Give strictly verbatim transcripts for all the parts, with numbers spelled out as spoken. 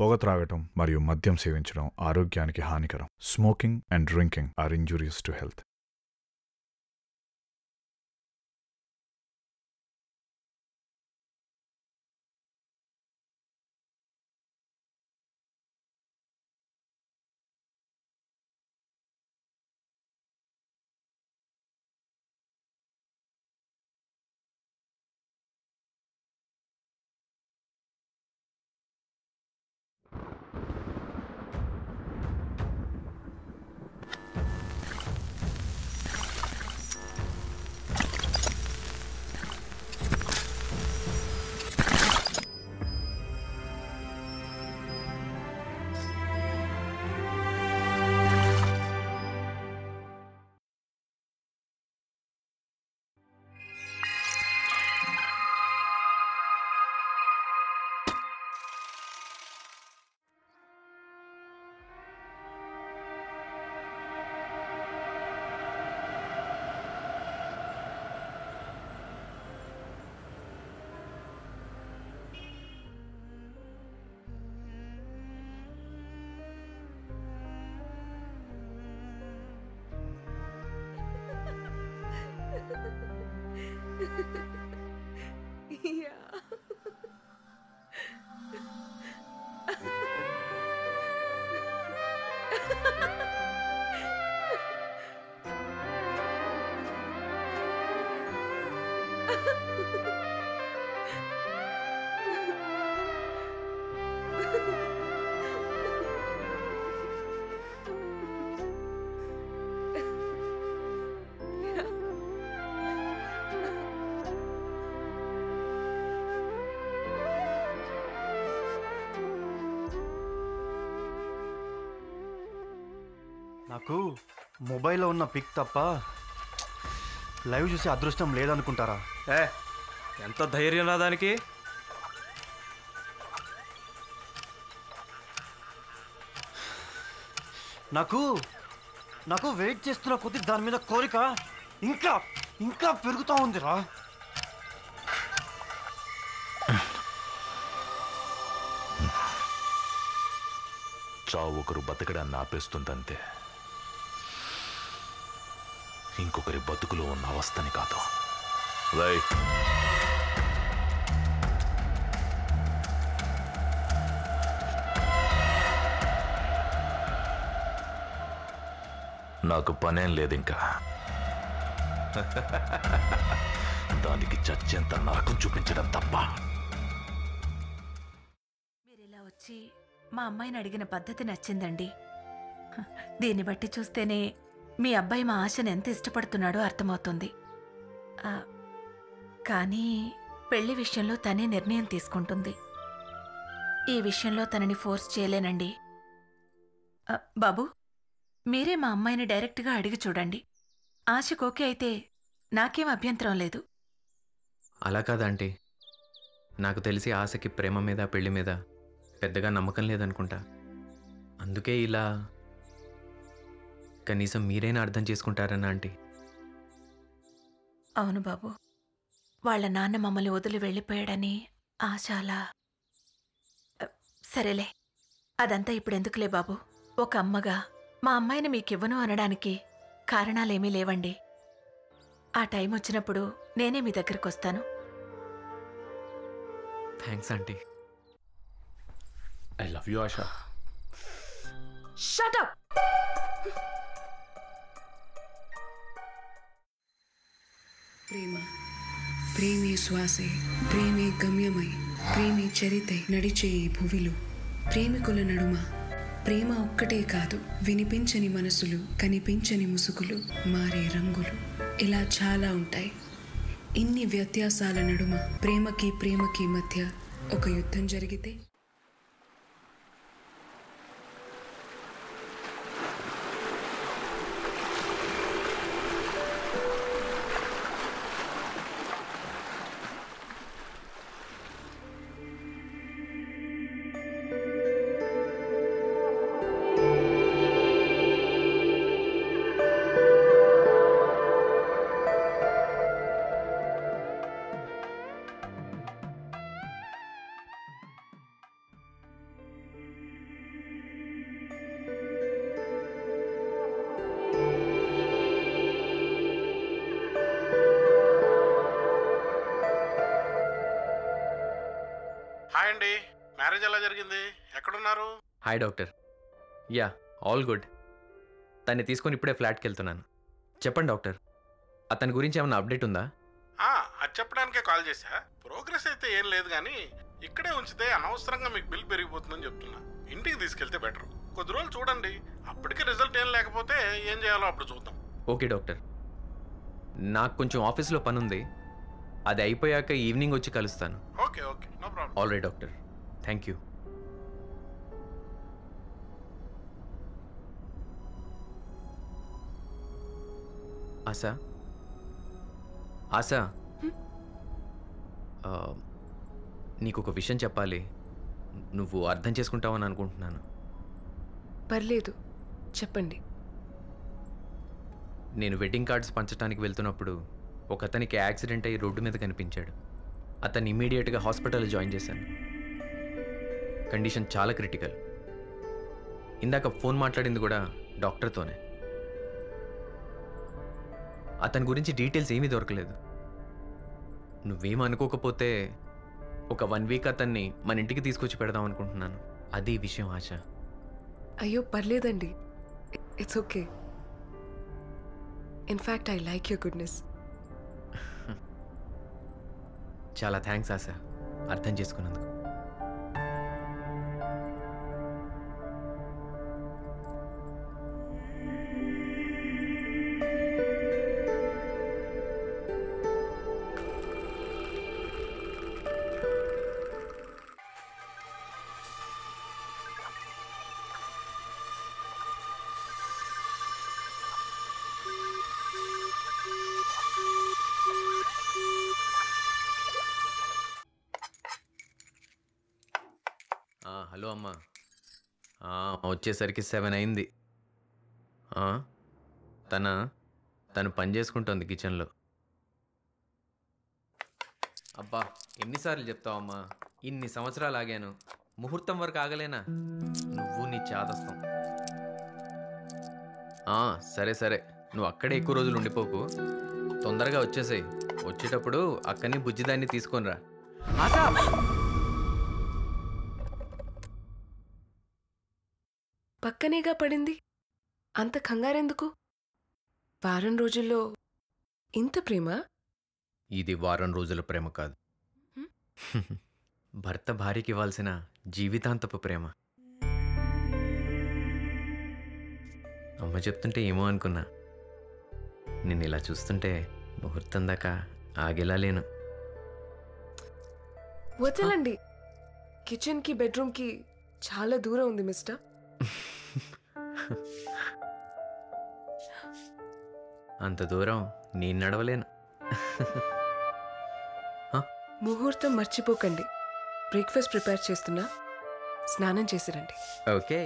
పొగ త్రాగటం మరియు మద్యం సేవించడం ఆరోగ్యానికి హానికరం. Smoking and drinking are injurious to health. Yeah. నాకు మొబైల్లో ఉన్న పిక్ తప్ప లైవ్ చూసే అదృష్టం లేదనుకుంటారా? ఏ ఎంత ధైర్యం రా దానికి. నాకు నాకు వెయిట్ చేస్తున్న కొద్ది దాని మీద కోరిక ఇంకా ఇంకా పెరుగుతూ ఉందిరా. చావు ఒకరు బతకడాన్ని ఆపేస్తుందంతే, ఇంకొకరి బతుకులో ఉన్న అవస్థని కాదు. నాకు పనేం లేదు, ఇంకా దానికి చచ్చేంత నరకం చూపించడం తప్ప. మీరిలా వచ్చి మా అమ్మాయిని అడిగిన పద్ధతి నచ్చిందండి. దీన్ని బట్టి చూస్తేనే మీ అబ్బాయి మా ఆశను ఎంత ఇష్టపడుతున్నాడో అర్థమవుతుంది. కానీ పెళ్లి విషయంలో తనే నిర్ణయం తీసుకుంటుంది. ఈ విషయంలో తనని ఫోర్స్ చేయలేనండి. బాబు, మీరే మా అమ్మాయిని డైరెక్ట్గా అడిగి చూడండి. ఆశకు ఓకే అయితే నాకేం అభ్యంతరం లేదు. అలా కాదంటీ, నాకు తెలిసి ఆశకి ప్రేమ మీద పెళ్లి మీద పెద్దగా నమ్మకం లేదనుకుంటా. అందుకే ఇలా. కనీసం మీరైనా అర్థం చేసుకుంటారన్నా ఆంటీ. అవును బాబు, వాళ్ళ నాన్న మమ్మల్ని వదిలి వెళ్ళిపోయాడని ఆశ అలా. సరేలే, అదంతా ఇప్పుడెందుకులే బాబు. ఒక అమ్మగా మా అమ్మాయిని మీకివ్వను అనడానికి కారణాలేమీ లేవండి. ఆ టైం వచ్చినప్పుడు నేనే మీ దగ్గరికి వస్తాను. Thanks aunty. I love you Asha. Shut up. ಪ್ರೇಮ ಪ್ರೇಮಿ ಶ್ವಾಸೆ ಪ್ರೇಮಿ ಗಮ್ಯಮೈ ಪ್ರೇಮಿ ಚರಿತೆ ನಡಿಚೇ ಭುವಿಲು ಪ್ರೇಮಿಕುಲ ನಡುಮ ప్రేమ ఒక్కటే కాదు, వినిపించని మనసులు, కనిపించని ముసుగులు, మారే రంగులు, ఇలా చాలా ఉంటాయి. ఇన్ని వ్యత్యాసాల నడుమ ప్రేమకి ప్రేమకి మధ్య ఒక యుద్ధం జరిగితే హాయ్ అండి, మ్యారేజ్ ఎలా జరిగింది? ఎక్కడ ఉన్నారు? Hi doctor. Yeah all good. తన్ని తీసుకొని ఇప్పుడే ఫ్లాట్కి వెళ్తున్నాను. చెప్పండి డాక్టర్, అతని గురించి ఏమైనా అప్డేట్ ఉందా? అది చెప్పడానికే కాల్ చేశా. ప్రోగ్రెస్ అయితే ఏం లేదు, కానీ ఇక్కడే ఉంచితే అనవసరంగా మీకు బిల్ పెరిగిపోతుందని చెప్తున్నా. ఇంటికి తీసుకెళ్తే బెటర్. కొద్ది రోజులు చూడండి, అప్పటికే రిజల్ట్ ఏం లేకపోతే ఏం చేయాలో అప్పుడు చూద్దాం. ఓకే డాక్టర్, నాకు కొంచెం ఆఫీస్లో పని ఉంది, అది అయిపోయాక ఈవినింగ్ వచ్చి కలుస్తాను. Okay okay, no problem. All right doctor, thank you. Asha, Asha, నీకు ఒక విషయం చెప్పాలి. నువ్వు అర్థం చేసుకుంటావని అనుకుంటున్నాను. పర్లేదు, చెప్పండి. నేను వెడ్డింగ్ కార్డ్స్ పంచడానికి వెళ్తున్నప్పుడు ఒక అతనికి యాక్సిడెంట్ అయ్యి రోడ్డు మీద కనిపించాడు. అతన్ని ఇమీడియట్గా హాస్పిటల్లో జాయిన్ చేశాను. కండిషన్ చాలా క్రిటికల్. ఇందాక ఫోన్ మాట్లాడింది కూడా డాక్టర్తోనే. అతని గురించి డీటెయిల్స్ ఏమీ దొరకలేదు. నువ్వేం అనుకోకపోతే ఒక వన్ వీక్ అతన్ని మన ఇంటికి తీసుకొచ్చి పెడదాం అనుకుంటున్నాను. అదే విషయం ఆశ. అయ్యో పర్లేదండి, it's okay. In fact I like your goodness. చాలా థ్యాంక్స్ ఆశ, అర్థం చేసుకున్నందుకు. హలో అమ్మా, వచ్చేసరికి సెవెన్ అయింది. తన తను పని చేసుకుంటోంది కిచెన్లో. అబ్బా ఎన్నిసార్లు చెప్తావమ్మా, ఇన్ని సంవత్సరాలు ఆగాను, ముహూర్తం వరకు ఆగలేనా? నువ్వు నీ చాదస్తాం. సరే సరే, నువ్వు అక్కడే ఎక్కువ రోజులు ఉండిపోకు, తొందరగా వచ్చేసాయి. వచ్చేటప్పుడు అక్కడిని బుజ్జిదాన్ని తీసుకొనిరా. పక్కనేగా పడింది, అంత కంగారెందుకు? వారం రోజుల్లో ఇంత ప్రేమ? ఇది వారం రోజుల ప్రేమ కాదు, భర్త భార్యకి ఇవ్వాల్సిన జీవితాంతపు ప్రేమ. అమ్మ చెప్తుంటే ఏమో అనుకున్నా, నిన్ను ఇలా చూస్తుంటే ముహూర్తం దాకా ఆగేలా లేను. వదలండి, కిచెన్కి బెడ్రూమ్కి చాలా దూరం ఉంది మిస్టర్. అంత దూరం నేను నడవలేను. ముహూర్తం మర్చిపోకండి. బ్రేక్ఫాస్ట్ ప్రిపేర్ చేస్తున్నా, స్నానం చేసిరండి. ఓకే.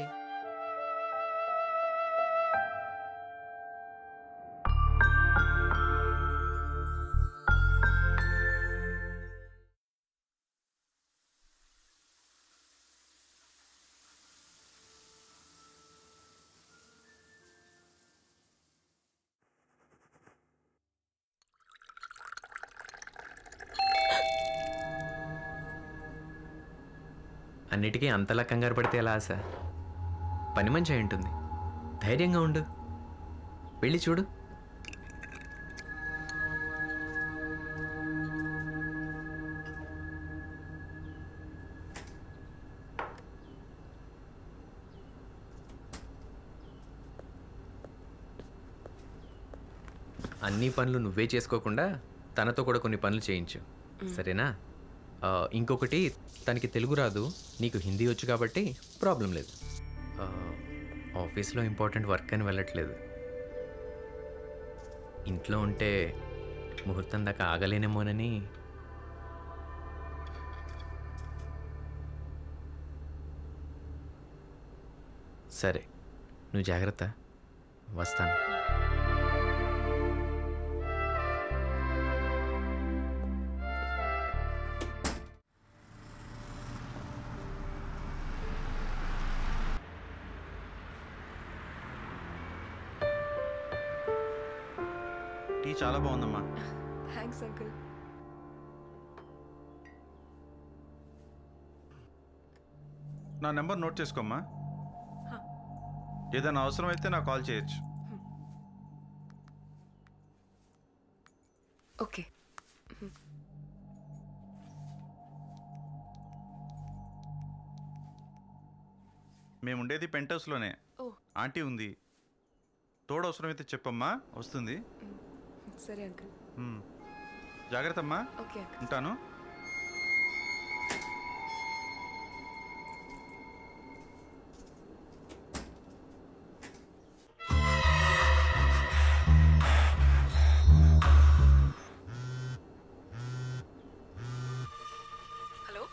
అన్నిటికీ అంతలా కంగారు పడితే ఎలా ఆశ? పని మంచి అయి ఉంటుంది, ధైర్యంగా ఉండు, వెళ్ళి చూడు. అన్ని పనులు నువ్వే చేసుకోకుండా తనతో కూడా కొన్ని పనులు చేయించు, సరేనా? ఇంకొకటి, తనకి తెలుగు రాదు, నీకు హిందీ వచ్చు కాబట్టి ప్రాబ్లం లేదు. ఆఫీస్లో ఇంపార్టెంట్ వర్క్ అని వెళ్ళట్లేదు. ఇంట్లో ఉంటే ముహూర్తం దాకా ఆగలేనేమోనని. సరే, నువ్వు జాగ్రత్త, వస్తాను. చాలా బాగుందమ్మా. Thanks uncle. నా నెంబర్ నోట్ చేసుకోమ్మా, ఏదైనా అవసరం అయితే నాకు కాల్ చేయొచ్చు. ఓకే. మేము ఉండేది పెంట్ హౌస్లోనే, ఆంటీ ఉంది, తోడు అవసరం అయితే చెప్పమ్మా, వస్తుంది. సరే అంకుల్, జాగ్రత్త అమ్మా, ఉంటాను. హలో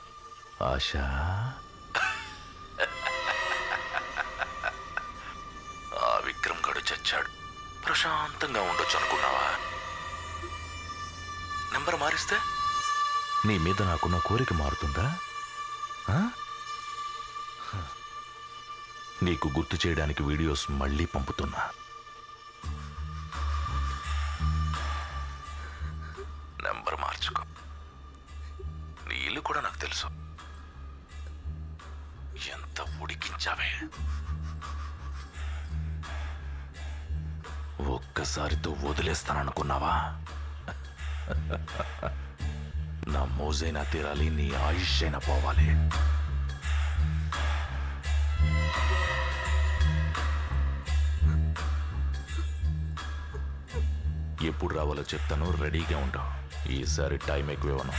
ఆశా, ప్రశాంతంగా ఉండొచ్చు అనుకున్నావా? నెంబర్ మారిస్తే నీ మీద నాకున్న కోరిక మారుతుందా? నీకు గుర్తు చేయడానికి వీడియోస్ మళ్ళీ పంపుతున్నా. నెంబర్ మార్చుకో. నీ ఇల్లు కూడా నాకు తెలుసు, ఎంత ఉడికించావే. ఒక్కసారితో వదిలేస్తాననుకున్నావా? నా మోజైనా తీరాలి, నీ ఆయుష్ అయినా పోవాలి. ఎప్పుడు రావాలో చెప్తాను, రెడీగా ఉంటావు. ఈసారి టైం ఎక్కువేవను.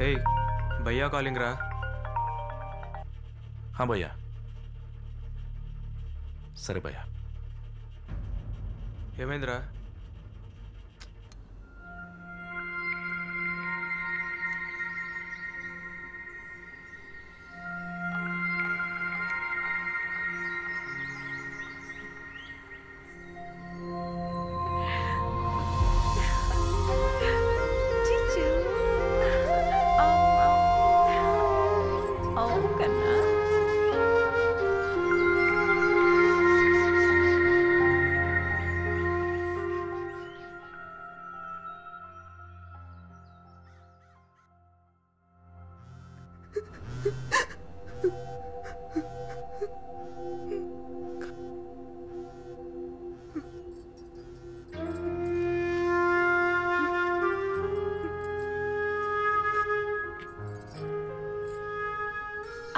Hey, भैया कॉलिंग रहा। हाँ भैया, सरे भैया हेमेंद्रा,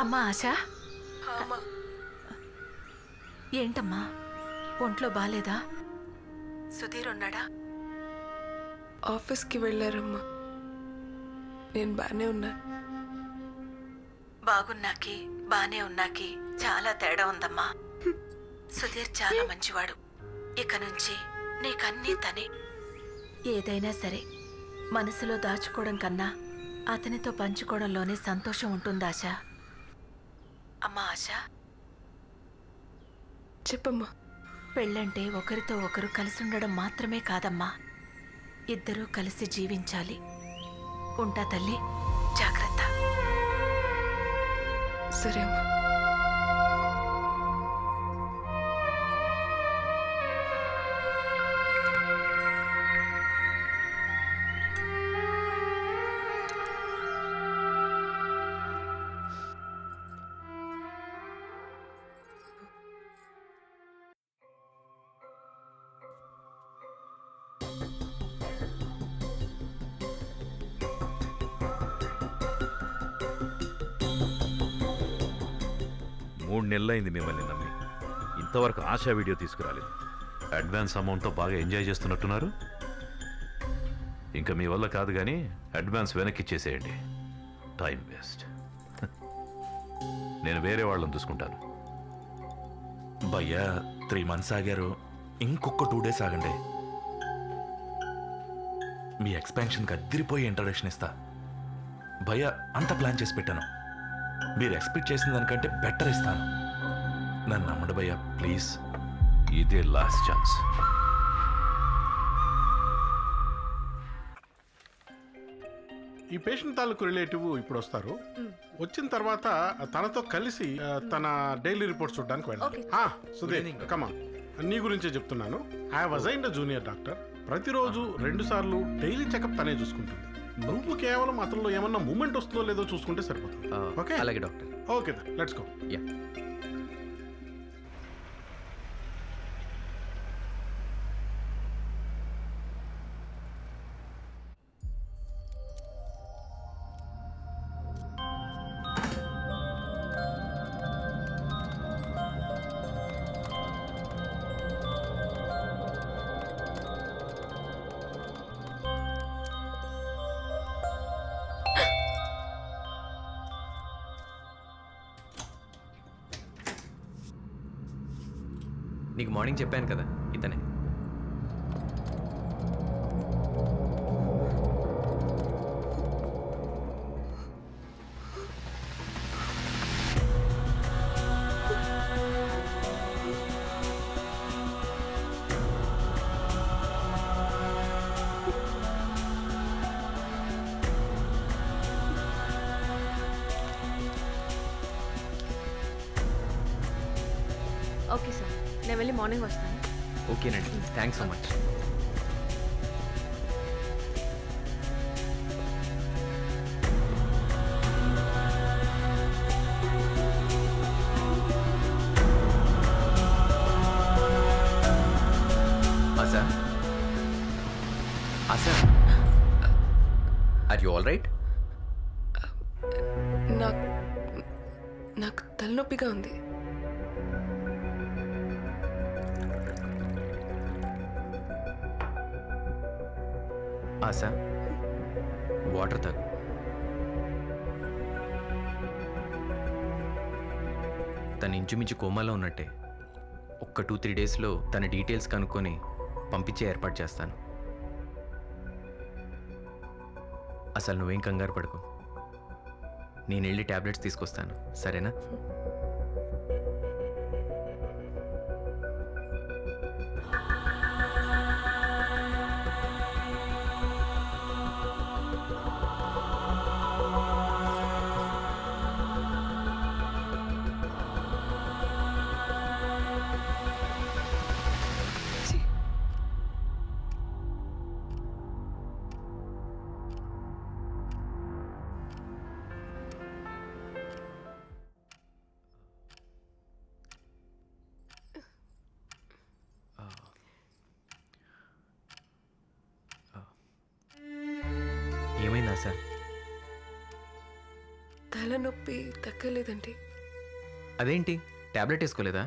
అమ్మా ఆశా, ఏంటమ్మా ఒంట్లో బాలేదా? సుధీర్ ఉన్నాడా? ఆఫీస్కి వెళ్ళారమ్మా, నేను బానే ఉన్నా. బాగున్నాకి బానే ఉన్నాకి చాలా తేడా ఉందమ్మా. సుధీర్ చాలా మంచివాడు, ఇక నుంచి నీకన్నీ తనే. ఏదైనా సరే మనసులో దాచుకోవడం కన్నా అతనితో పంచుకోవడంలోనే సంతోషం ఉంటుంది ఆశా. అమ్మా ఆశా చెప్పమ్మా, పెళ్ళంటే ఒకరితో ఒకరు కలిసి ఉండడం మాత్రమే కాదమ్మా, ఇద్దరూ కలిసి జీవించాలి. ఉంటా తల్లి, జాగ్రత్త. సరే అమ్మా. మూడు నెలలైంది మిమ్మల్ని నమ్మి, ఇంతవరకు ఆశా వీడియో తీసుకురాలేదు. అడ్వాన్స్ అమౌంట్తో బాగా ఎంజాయ్ చేస్తున్నట్టున్నారు. ఇంకా మీ వల్ల కాదు, కానీ అడ్వాన్స్ వెనక్కి ఇచ్చేసేయండి. టైం వేస్ట్, నేను వేరే వాళ్ళని చూసుకుంటాను. భయ్యా త్రీ మంత్స్ ఆగారు, ఇంకొక టూ డేస్ ఆగండి. మీ ఎక్స్పాన్షన్కి అద్దరిపోయి ఇంట్రడక్షన్ ఇస్తా. భయ్యా అంతా ప్లాన్ చేసి పెట్టాను, మీరు ఎక్స్పెక్ట్ చేసిన దానికంటే బెటర్ ఇస్తాను. నన్ను నమ్మండి భయ్యా ప్లీజ్, ఇదే లాస్ట్ ఛాన్స్. ఈ పేషెంట్ తాలూకు రిలేటివ్ ఇప్పుడు వస్తారు, వచ్చిన తర్వాత తనతో కలిసి తన డైలీ రిపోర్ట్స్ చూడడానికి వెళ్ళాలి. సుధీర్ కమాన్, నీ గురించే చెప్తున్నాను. I was assigned a junior doctor. ప్రతిరోజు రెండు సార్లు డైలీ చెకప్ తనే చూసుకుంటుంది. నువ్వు కేవలం అతనిలో ఏమన్నా మూమెంట్ వస్తుందో లేదో చూసుకుంటే సరిపోతుంది. ఓకే అలాగే doctor. Okay let's go. Yeah నీకు మార్నింగ్ చెప్పాను కదా ఇతనే. ఓకే సార్, నేను వెళ్ళి మార్నింగ్ వస్తాను. ఓకేనండి, thanks so much. Asha, Asha, are you all right? నాకు నాకు తలనొప్పిగా ఉంది. ఆశా, వాటర్ తాగు. తను ఇంచుమించు కోమాలో ఉన్నట్టే. ఒక్క టూ త్రీ డేస్లో తన డీటెయిల్స్ కనుక్కొని పంపించే ఏర్పాటు చేస్తాను. అసలు నువ్వేం కంగారు పడుకో, నేను వెళ్ళి ట్యాబ్లెట్స్ తీసుకొస్తాను, సరేనా? ఏమైందా సార్? తలనొప్పి తగ్గలేదండి. అదేంటి, టాబ్లెట్ వేసుకోలేదా?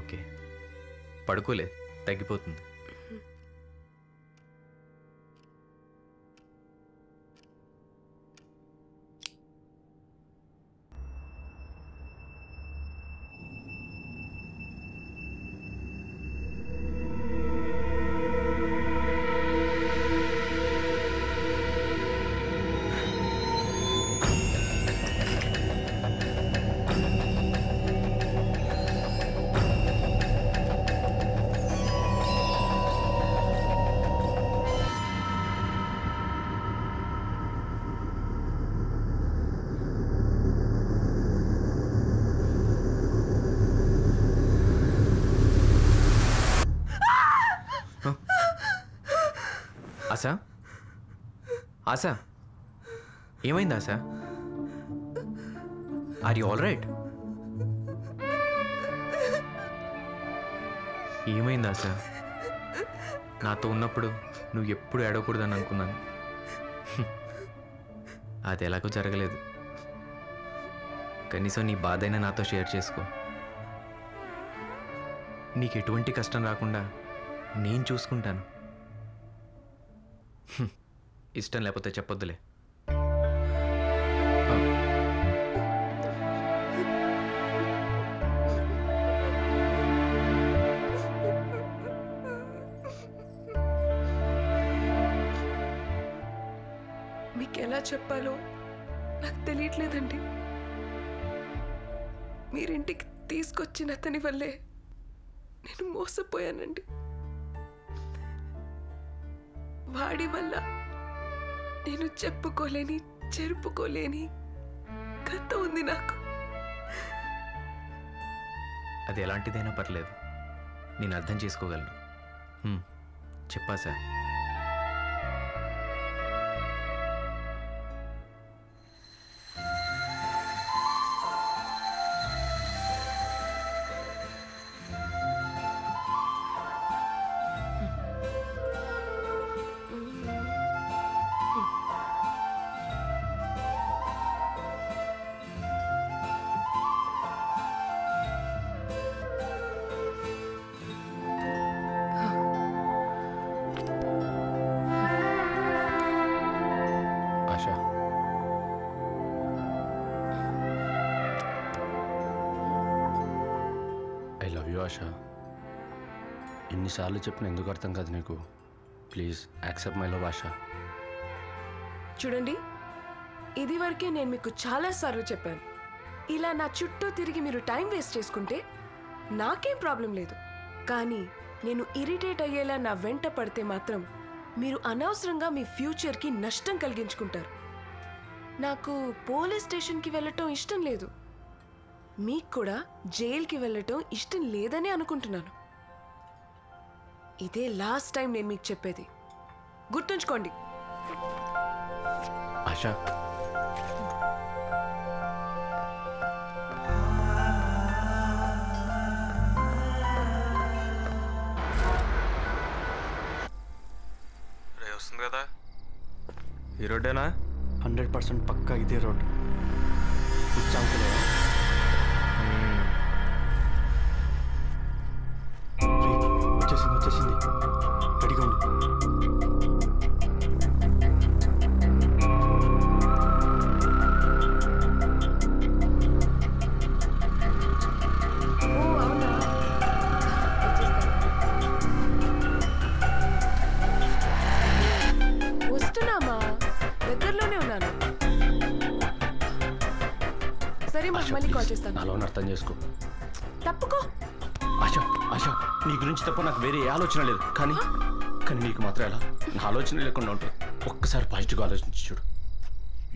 ఓకే, పడుకోలేదు, తగ్గిపోతుంది. ఆశా, ఆశా, ఏమైంది Asha? Are you all right? ఏమైంది ఆశా? నాతో ఉన్నప్పుడు నువ్వు ఎప్పుడు ఏడవకూడదని అనుకున్నాను, అది ఎలాగో జరగలేదు. కనీసం నీ బాధైనా నాతో షేర్ చేసుకో. నీకు ఎటువంటి కష్టం రాకుండా నేను చూసుకుంటాను. ఇష్టం లేకపోతే చెప్పొద్దులే. మీకు ఎలా చెప్పాలో నాకు తెలియట్లేదండి. మీరింటికి తీసుకొచ్చిన అతని వల్లే నేను మోసపోయానండి. వాడి వల్ల నేను చెప్పుకోలేని చెరుపుకోలేని కథ ఉంది నాకు. అది ఎలాంటిదైనా పర్లేదు, నేను అర్థం చేసుకోగలను. చెప్పా సార్. ఆశా, ఎన్నిసార్లు చెప్పిన ఎందుకు అర్థం కాదు నీకు. Please accept my love Asha. చూడండి, ఇది వరకే నేను మీకు చాలాసార్లు చెప్పాను, ఇలా నా చుట్టూ తిరిగి మీరు టైం వేస్ట్ చేసుకుంటే నాకేం ప్రాబ్లం లేదు, కానీ నేను ఇరిటేట్ అయ్యేలా నా వెంట పడితే మాత్రం మీరు అనవసరంగా మీ ఫ్యూచర్కి నష్టం కలిగించుకుంటారు. నాకు పోలీస్ స్టేషన్కి వెళ్ళటం ఇష్టం లేదు, మీకు కూడా జైలుకి వెళ్ళటం ఇష్టం లేదని అనుకుంటున్నాను. ఇదే లాస్ట్ టైం నేను మీకు చెప్పేది, గుర్తుంచుకోండి. ఆశా, రే వస్తుంది కదా ఈ రోడ్డేనా? హండ్రెడ్ పర్సెంట్ పక్కా ఇదే రోడ్. అర్థం చేసుకో. తప్పుకో ఆశా. ఆశా, నీ గురించి తప్ప నాకు వేరే ఏ ఆలోచన లేదు, కానీ కానీ నీకు మాత్రం ఎలా నా ఆలోచన లేకుండా ఉంటుంది. ఒక్కసారి పాజిటివ్గా ఆలోచించి చూడు.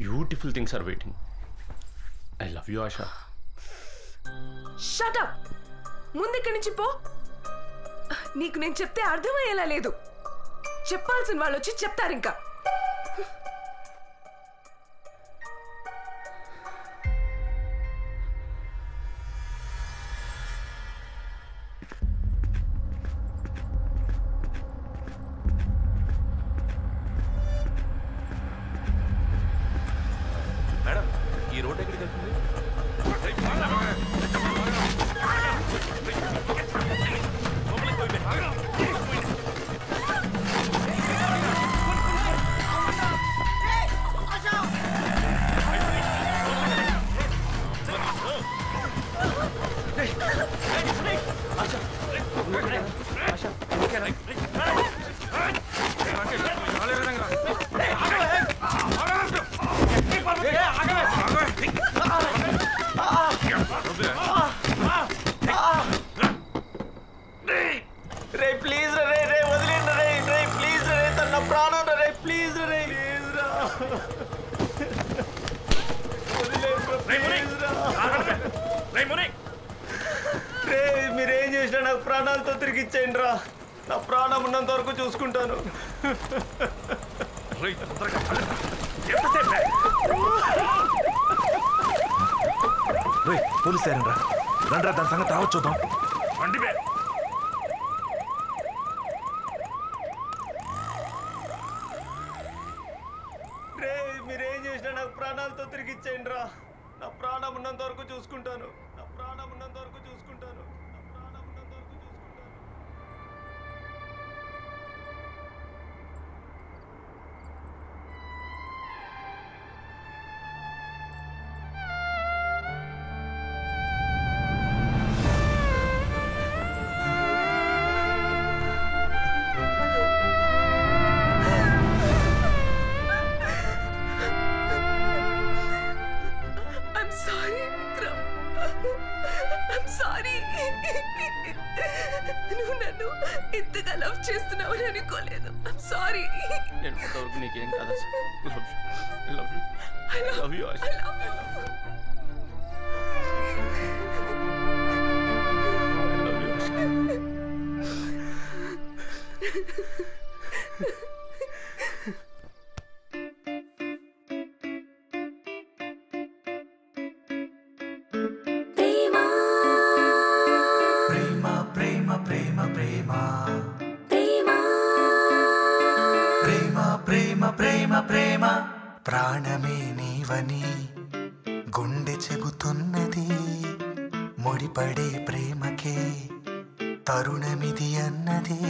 Beautiful things are waiting. I love you Asha. Shut up. ముందు ఇక్కడి నుంచి పో. నీకు నేను చెప్తే అర్థమయ్యేలా లేదు, చెప్పాల్సిన వాళ్ళు వచ్చి చెప్తారు. ఇంకా ప్రాణాలతో తిరిగి ఇచ్చేయండి రా, నా ప్రాణం ఉన్నంత వరకు చూసుకుంటాను. పోలీస్ రా, రండి, దాని సంగతి రావచ్చు చూద్దాం. రే మీరేం చేసినా నాకు ప్రాణాలతో తిరిగి ఇచ్చేయండి రా, నా ప్రాణం ఉన్నంత వరకు చూసుకుంటాను. నా ప్రాణం ఉన్నంత వరకు చూసుకుంటాను. ఇంతగా లవ్ చేస్తున్నావని అనుకోలేదు. I am sorry. నేను కొడుకు నీకేం కాదు. I love you. I love you. I love you. ప్రాణమే నీవని గుండె చెబుతున్నది, ముడిపడే ప్రేమకే తరుణమిది అన్నది.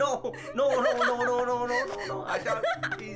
No, no, no, no, no, no, no, no, no, Asha, please.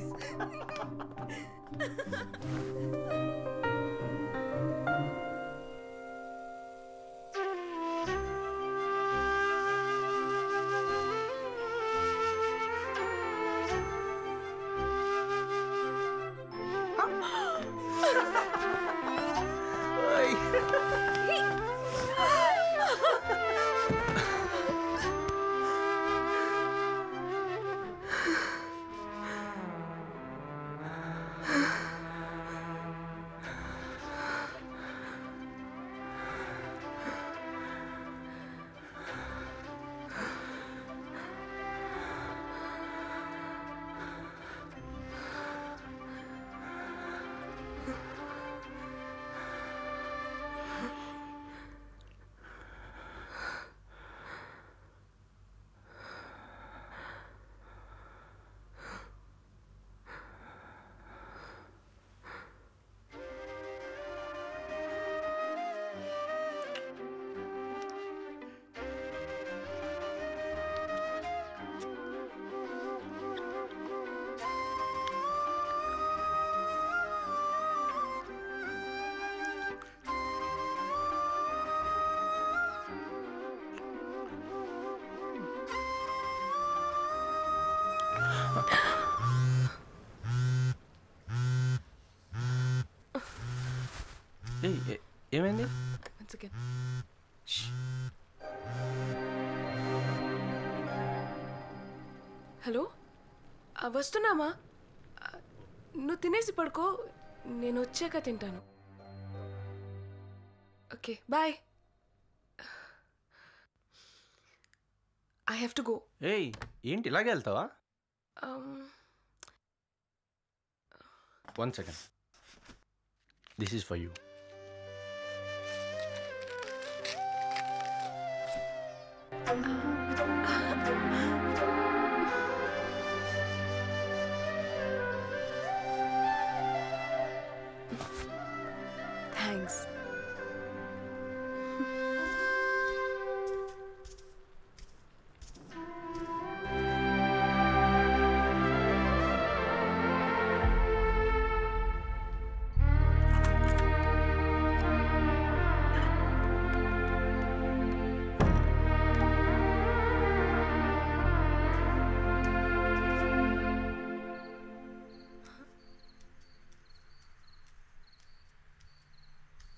ఏమైంది? హలో వస్తున్నామా? నువ్వు తినేసి పడుకో, నేను వచ్చాక తింటాను. Okay bye. I have to go. ఏయ్ ఏంటి ఇలాగే వెళ్తావా? One second, this is for you.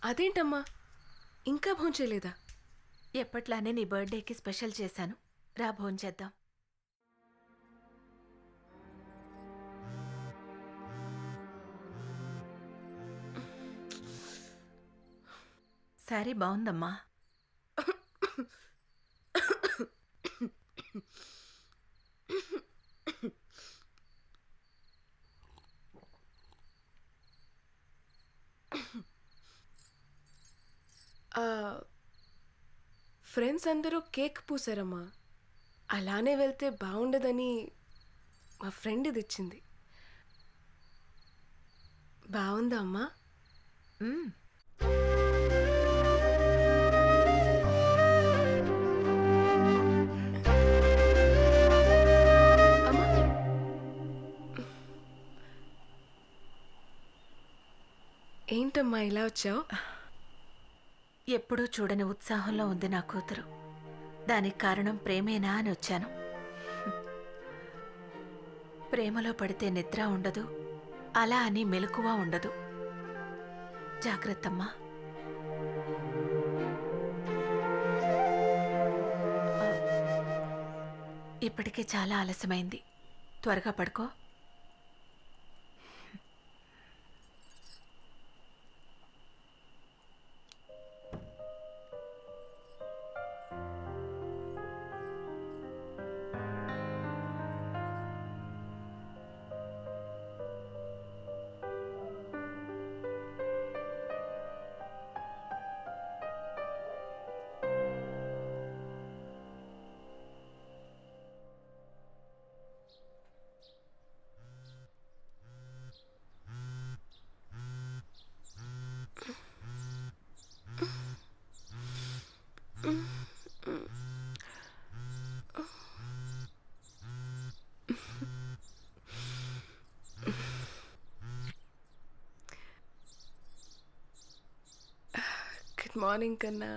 అదేంటమ్మా ఇంకా భోంచేయలేదా? ఎప్పట్లానే నీ బర్త్డేకి స్పెషల్ చేశాను, రా భోంచేద్దాం. సారీ బాగుందమ్మా. ఫ్రెండ్స్ అందరూ కేక్ పూసారమ్మా, అలానే వెళ్తే బాగుండదని మా ఫ్రెండ్ ఇది ఇచ్చింది. బాగుందా అమ్మా? ఏంటమ్మా ఇలా వచ్చావు? ఎప్పుడూ చూడని ఉత్సాహంలో ఉంది నా కూతురు, దానికి కారణం ప్రేమేనా అని వచ్చాను. ప్రేమలో పడితే నిద్ర ఉండదు, అలా అని మెలకువ ఉండదు. జాగ్రత్తమ్మా. ఇప్పటికే చాలా ఆలస్యమైంది, త్వరగా పడుకో. మార్నింగ్ కన్నా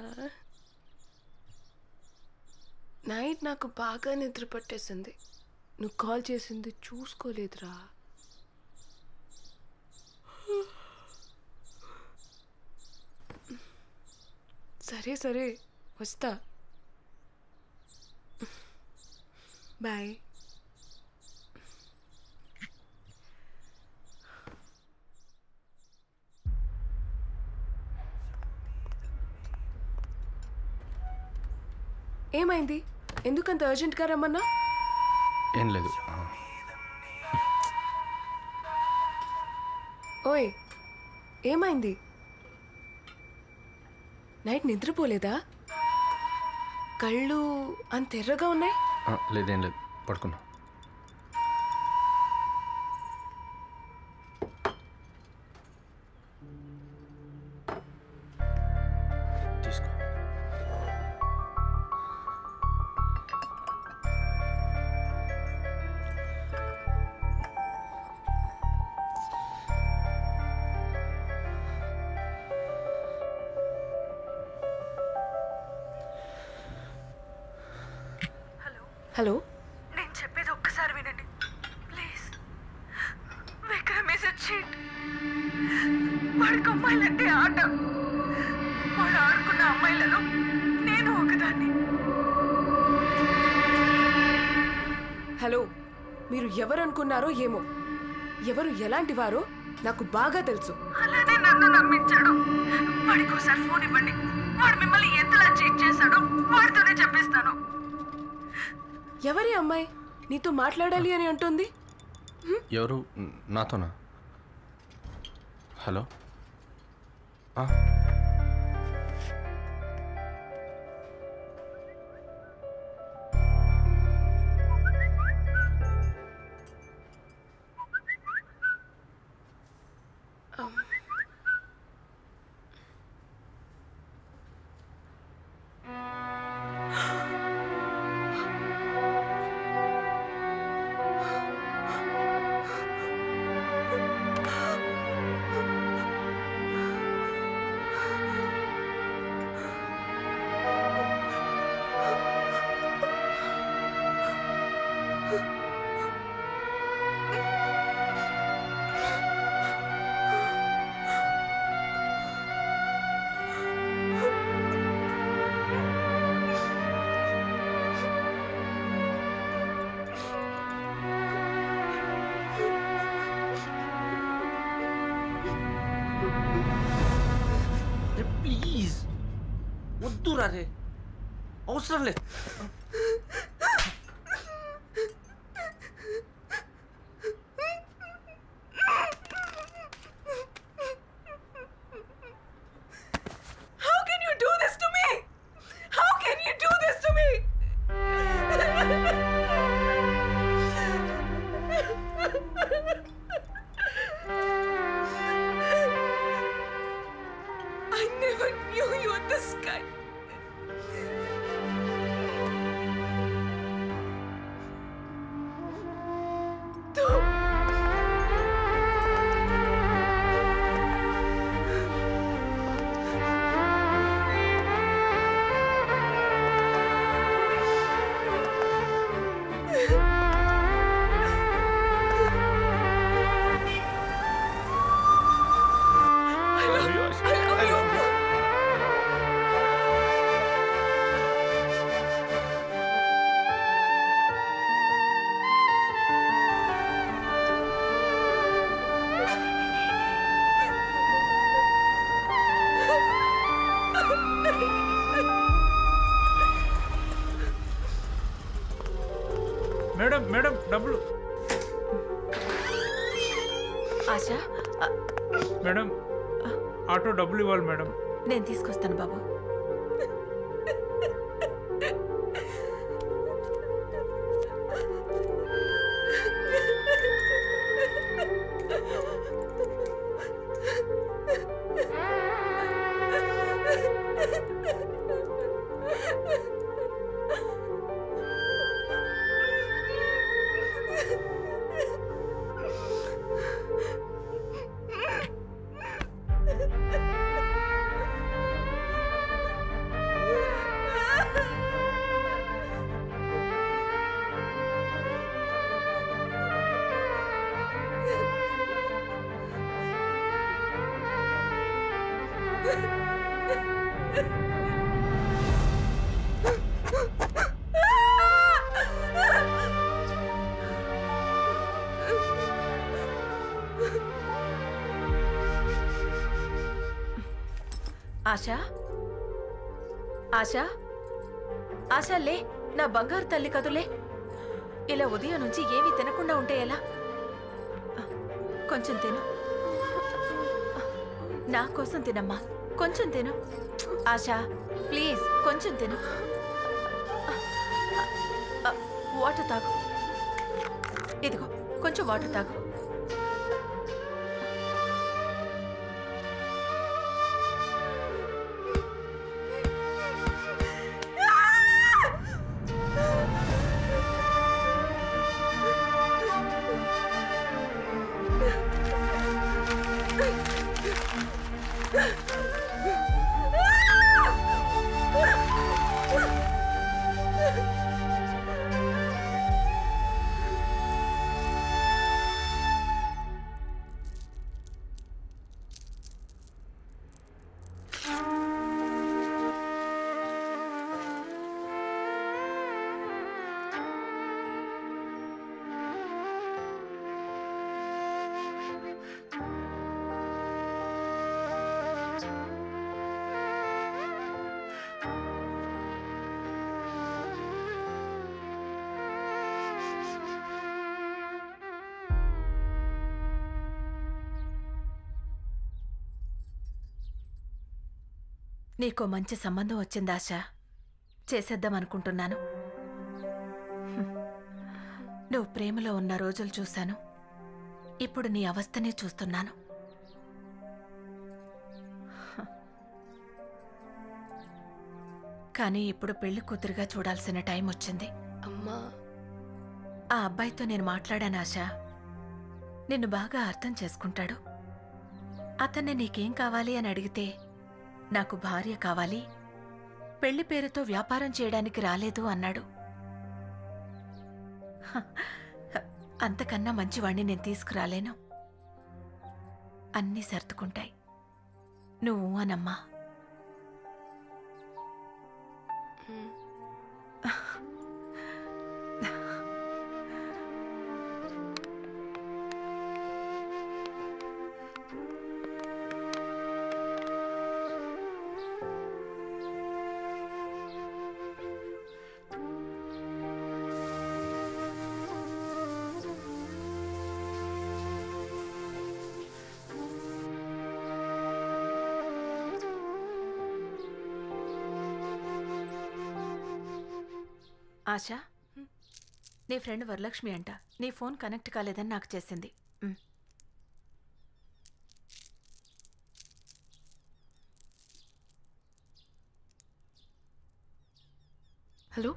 నైట్ నాకు బాగా నిద్ర పట్టేసింది, నువ్వు కాల్ చేసింది చూసుకోలేదురా. సరే సరే వస్తా, బాయ్. ఏమైంది? ఎందుకంత అర్జెంట్గా రమ్మన్నా? ఏం లేదు. ఓయ్ ఏమైంది? నైట్ నిద్రపోలేదా? కళ్ళు అంత ఎర్రగా ఉన్నాయి. లేదేం లేదు, పడుకున్నా. హలో, నేను చెప్పేది ఒక్కసారి వినండి please. Vikram is a cheat. వాడికి అమ్మాయిలంటే ఆట, వాడు ఆడుకున్న అమ్మాయిలను నేను ఒక కదాన్ని. హలో, మీరు ఎవరనుకున్నారో ఏమో, ఎవరు ఎలాంటి వారో నాకు బాగా తెలుసు. అలానే నన్ను నమ్మించాడు. వాడికోసారి ఫోన్ ఇవ్వండి, వాడు మిమ్మల్ని ఎంతలా చీట్ చేశాడో వాడితోనే చెప్పేస్తాను. ఎవరి అమ్మాయి నీతో మాట్లాడాలి అని అంటుంది? ఎవరు నాతోనా? హలో, అవసరం లేదు. మేడం డబ్బులు. ఆశా మేడం, ఆటో డబ్బులు ఇవ్వాలి మేడం. నేను తీసుకొస్తాను బాబు. ఆశా, ఆశా, ఆశా లే నా బంగారు తల్లి కదులే. ఇలా ఉదయం నుంచి ఏమీ తినకుండా ఉంటే ఎలా? కొంచెం తిను, నా కోసం తినమ్మా, కొంచెం తిను ఆశా, ప్లీజ్ కొంచెం తిను. వాటర్ తాగు, ఇదిగో కొంచెం వాటర్ తాగు. నీకో మంచి సంబంధం వచ్చింది ఆశా, చేసేద్దాం అనుకుంటున్నాను. నువ్వు ప్రేమలో ఉన్న రోజులు చూశాను, ఇప్పుడు నీ అవస్థనే చూస్తున్నాను. కానీ ఇప్పుడు పెళ్లి కూతురుగా చూడాల్సిన టైం వచ్చింది. అమ్మా, ఆ అబ్బాయితో నేను మాట్లాడాను ఆశా, నిన్ను బాగా అర్థం చేసుకుంటాడు. అతన్ని నీకేం కావాలి అని అడిగితే నాకు భార్య కావాలి, పెళ్లి పేరుతో వ్యాపారం చేయడానికి రాలేదు అన్నాడు. అంతకన్నా మంచివాణ్ణి నేను తీసుకురాలేను. అన్నీ సర్దుకుంటాయి, నువ్వు అనమ్మా. ఆశా, నీ ఫ్రెండ్ వరలక్ష్మి అంట నీ ఫోన్ కనెక్ట్ కాలేదని నాకు చేసింది. హలో,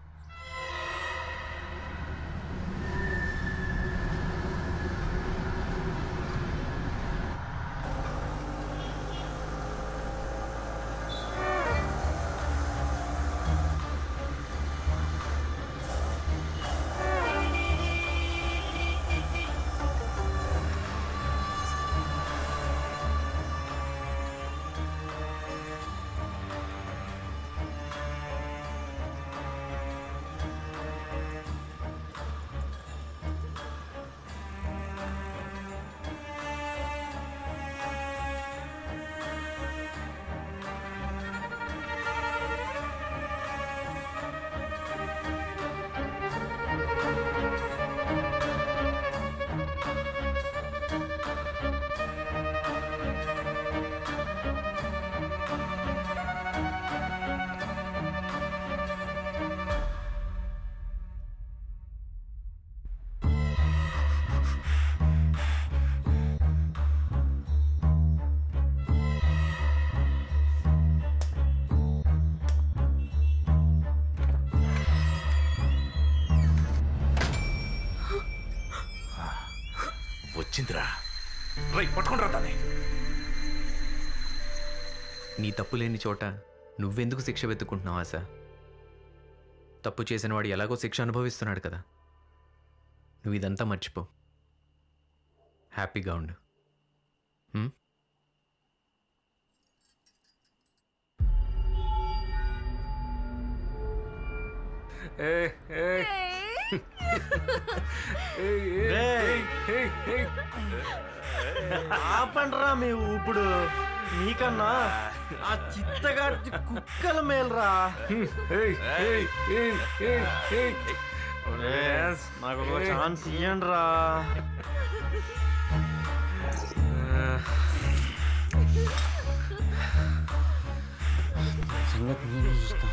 నీ తప్పు లేని చోట నువ్వెందుకు శిక్ష వెతుక్కుంటున్నావు ఆశా? తప్పు చేసిన వాడు ఎలాగో శిక్ష అనుభవిస్తున్నాడు కదా. నువ్వు ఇదంతా మర్చిపో, హ్యాపీగా ఉండు. ఆపండ్రా, మేము ఇప్పుడు నీకన్నా ఆ చిత్తగాడి కుక్కల మేలరా. నాకు ఒక ఛాన్స్ ఇయ్యండి రా. సంగతి నేను చూస్తా.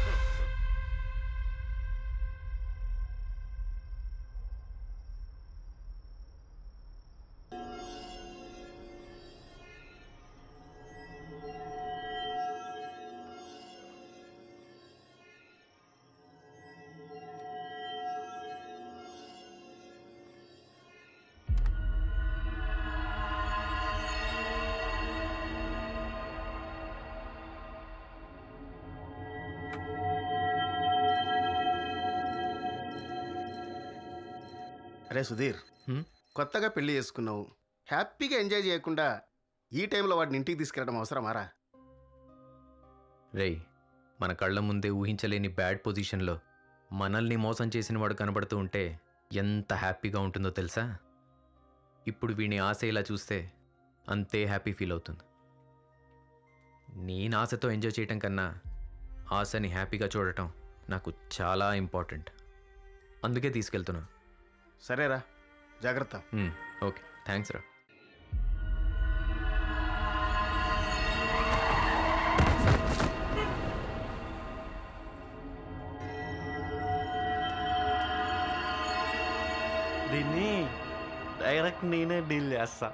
అరే సుధీర్, కొత్తగా పెళ్లి చేసుకున్నావు, హ్యాపీగా ఎంజాయ్ చేయకుండా ఈ టైంలో వాడిని ఇంటికి తీసుకెళ్ళడం అవసరమారా? రేయ్, మన కళ్ళ ముందే ఊహించలేని బ్యాడ్ పొజిషన్లో మనల్ని మోసం చేసిన వాడు కనబడుతూ ఉంటే ఎంత హ్యాపీగా ఉంటుందో తెలుసా. ఇప్పుడు వీని ఆశ ఇలా చూస్తే అంతే హ్యాపీ ఫీల్ అవుతుంది. నేను ఆశతో ఎంజాయ్ చేయటం కన్నా ఆశని హ్యాపీగా చూడటం నాకు చాలా ఇంపార్టెంట్, అందుకే తీసుకెళ్తున్నా. సరేరా, జాగ్రత్త. ఓకే, థ్యాంక్స్ రా. ini direct nih deal ya Asha.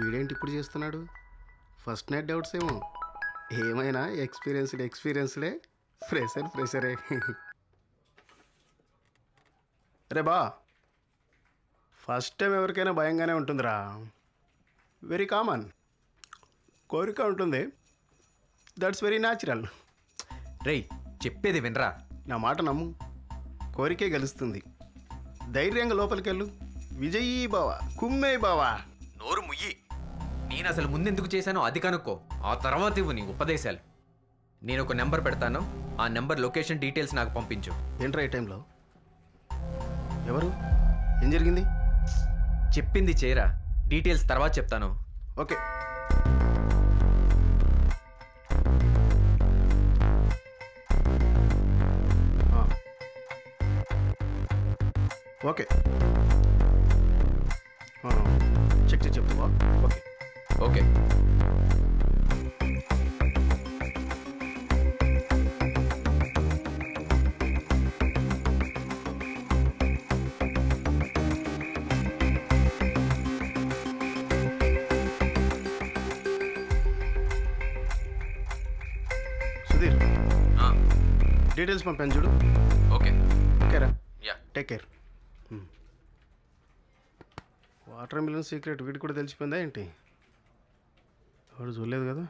వీడేంటి ఇప్పుడు చేస్తున్నాడు? ఫస్ట్ నైట్ డౌట్స్ ఏమో, ఏమైనా ఎక్స్పీరియన్స్డ్ ఎక్స్పీరియన్స్డే, ఫ్రెషర్ ఫ్రెషరే. అరే బా, ఫస్ట్ టైం ఎవరికైనా భయంగానే ఉంటుందిరా, వెరీ కామన్. కోరిక ఉంటుంది, దట్స్ వెరీ న్యాచురల్. రేయ్ చెప్పేది వినరా, నా మాట నమ్ము, కోరికే గెలుస్తుంది. ధైర్యంగా లోపలికెళ్ళు. విజయీ బావా, కుమ్మే బావా, నోరు ముయ్యి. నేను అసలు ముందెందుకు చేశానో అది కనుక్కో, ఆ తర్వాత ఇవ్వు నీ ఉపదేశాలు. నేను ఒక నెంబర్ పెడతాను, ఆ నెంబర్ లొకేషన్ డీటెయిల్స్ నాకు పంపించు. ఏంట్రా ఈ టైంలో ఎవరు, ఏం జరిగింది? చెప్పింది చేయరా, డీటెయిల్స్ తర్వాత చెప్తాను. ఓకే. ఓకే చెక్ చేసి చెప్తావా? Okay okay. సుధీర్ డీటెయిల్స్ పంపాను చూడు. ఓకే ఓకేరా, yeah take care. Watermelon secret వీడికి కూడా తెలిసిపోయిందా ఏంటి? వాడు చూడలేదు కదా.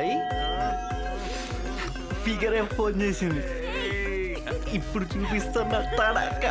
అయ్యి ఫిగరే ఫోన్ చేసింది, ఇప్పుడు చూపిస్తున్నా తడక.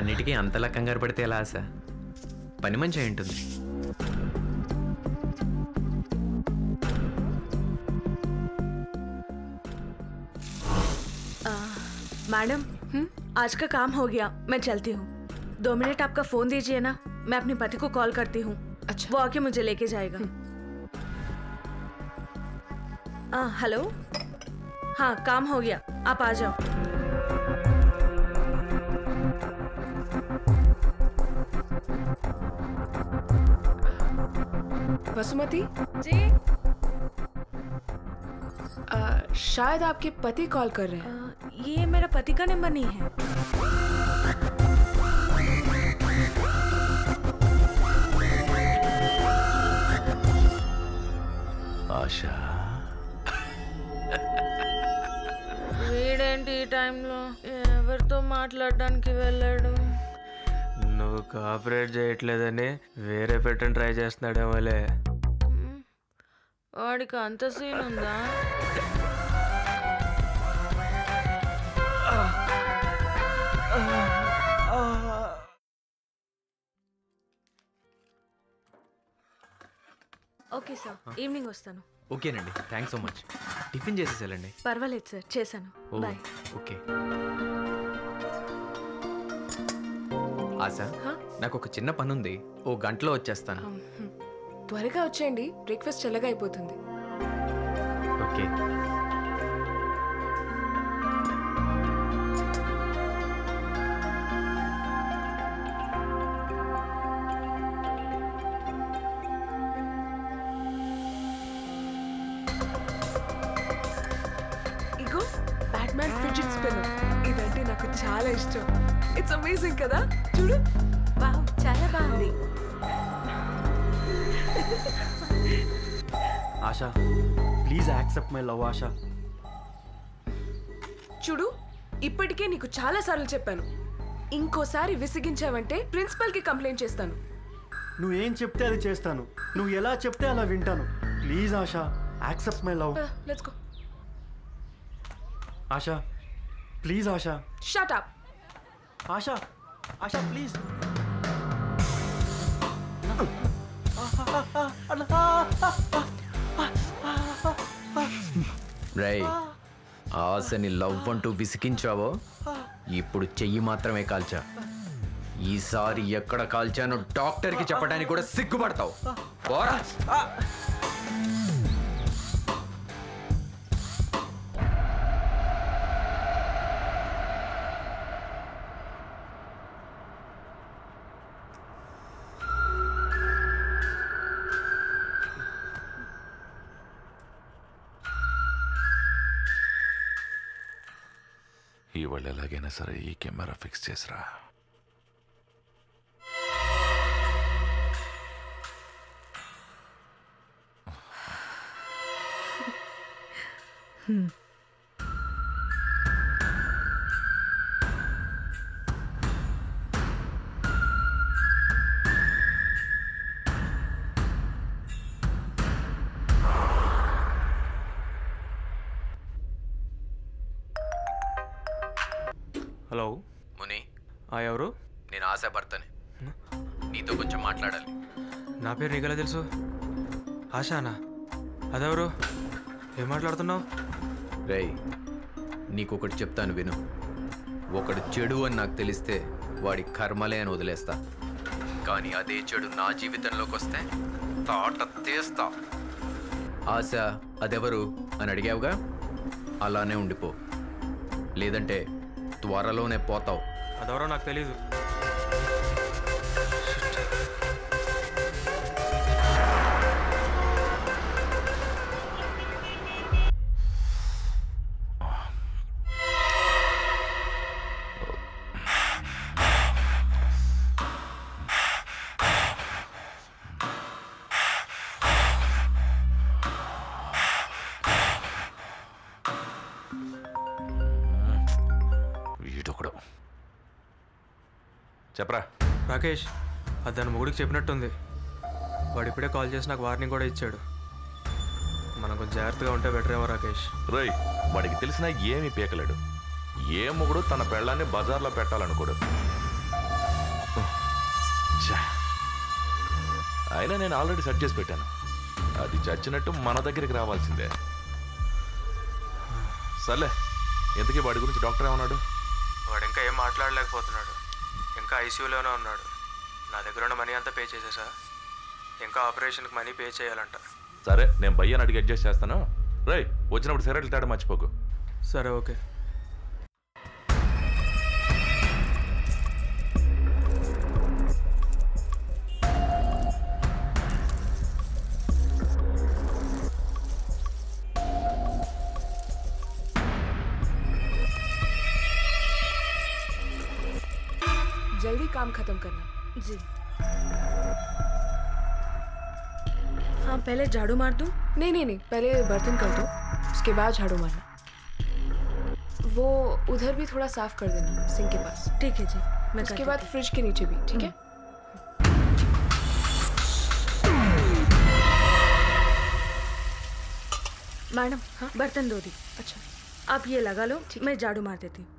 అన్నిటికీ అంతలా కంగారు పడితే ఎలా ఆశ? పని మంచి అయి ఉంటుంది. मैडम आज का काम हो गया, मैं चलती हूँ. दो मिनट आपका फोन दीजिए ना, मैं अपने पति को कॉल करती हूँ. अच्छा, वो आके मुझे लेके जाएगा. हेलो हाँ काम हो गया, आप आ जाओ। वसुमती जी, आ, शायद आपके पति कॉल कर रहे हैं। आ, ये मेरा पति का नंबर नहीं है। आशा, వీడేంటి ఈ టైంలో ఎవర్తో మాట్లాడడానికి వెళ్ళాడు? నువ్వు కోఆపరేట్ చేయట్లేదని వేరే పెటన్ ట్రై చేస్తున్నాడేమోలే, వాడికి అంత సీన్ ఉందా? ఓకే సార్, ఈవినింగ్ వస్తాను. ఓకేనండి, థ్యాంక్స్ సో మచ్. టిఫిన్ చేసేసాలండి? పర్వాలేదు సార్, చేశాను. బాయ్. ఓకే ఆశా, నాకు ఒక చిన్న పని ఉంది, ఓ గంటలో వచ్చేస్తాను. త్వరగా వచ్చేయండి, బ్రేక్ఫాస్ట్ చల్లగా అయిపోతుంది. ఓకే చాలా ఇష్టం. ఇట్స్ అమేజింగ్ కదా, చూడు. వావ్, చాలా బాగుంది. Asha please accept my love. Asha చూడు, ఇప్పటికే నీకు చాలా సార్లు చెప్పాను, ఇంకోసారి విసిగించావంటే ప్రిన్సిపల్ కి కంప్లైంట్ చేస్తాను. నువ్వేం చెప్తే అది చేస్తాను, నువ్వు ఎలా చెప్తే అలా వింటాను. Please Asha, accept my love. Let's go Asha. Please, Asha. Shut up. Asha, Asha, please. Ray, ఆశని లవ్ అంటూ విసికించావో ఇప్పుడు చెయ్యి మాత్రమే కాల్చా. ఈసారి ఎక్కడ కాల్చానో డాక్టర్కి చెప్పడానికి కూడా సిగ్గుపడతావు. పోరా. ఇవాళ ఎలాగైనా సరే ఈ కెమెరా ఫిక్స్ చేసిరా. హలో ముని. ఎవరు? నేను ఆశా భర్తని, నీతో కొంచెం మాట్లాడాలి. నా పేరు నీకెలా తెలుసు? ఆశానా? అదెవరు? ఏం మాట్లాడుతున్నావు? రేయ్ నీకు ఒకటి చెప్తాను విను, ఒకడు చెడు అని నాకు తెలిస్తే వాడి కర్మలే అని వదిలేస్తా, కానీ అదే చెడు నా జీవితంలోకి వస్తే తాట తీస్తా. ఆశ అదెవరు అని అడిగావుగా, అలానే ఉండిపో, లేదంటే త్వరలోనే పోతావు. అదెవరో నాకు తెలీదు. చెప్పరా. రాకేష్ అది దాని మొగుడికి చెప్పినట్టుంది, వాడు ఇప్పుడే కాల్ చేసి నాకు వార్నింగ్ కూడా ఇచ్చాడు. మనం కొంచెం జాగ్రత్తగా ఉంటే బెటర్ ఏమో రాకేష్. రేయ్ వాడికి తెలిసినా ఏమీ పీకలేడు. ఏ మొగుడు తన పెళ్ళాన్ని బజార్లో పెట్టాలనుకోడు. అయినా నేను ఆల్రెడీ సెట్ చేసి పెట్టాను, అది చచ్చినట్టు మన దగ్గరికి రావాల్సిందే. సర్లే ఎందుకే, వాడి గురించి డాక్టర్ ఏమన్నాడు? వాడు ఇంకా ఏం మాట్లాడలేకపోతున్నాడు, ఇంకా ఐసీయూలోనే ఉన్నాడు. నా దగ్గర ఉన్న మనీ అంతా పే చేసేసా, ఇంకా ఆపరేషన్కి మనీ పే చేయాలంట. సరే నేను భయ్యాన్ని అడిగి అడ్జస్ట్ చేస్తాను. రేయ్ వచ్చినప్పుడు సిగరెట్లు తేడా మర్చిపోకు. సరే ఓకే. जल्दी काम खत्म करना। जी हाँ, पहले झाड़ू मार दूँ? नहीं नहीं नहीं, पहले बर्तन कर दो, उसके बाद झाड़ू मारना। वो उधर भी थोड़ा साफ कर देना, सिंक के पास। ठीक है जी, मैं उसके बाद फ्रिज के नीचे भी। ठीक है, मैडम। हाँ, बर्तन धो दी। अच्छा, आप ये लगा लो, मैं झाड़ू मार देती हूँ।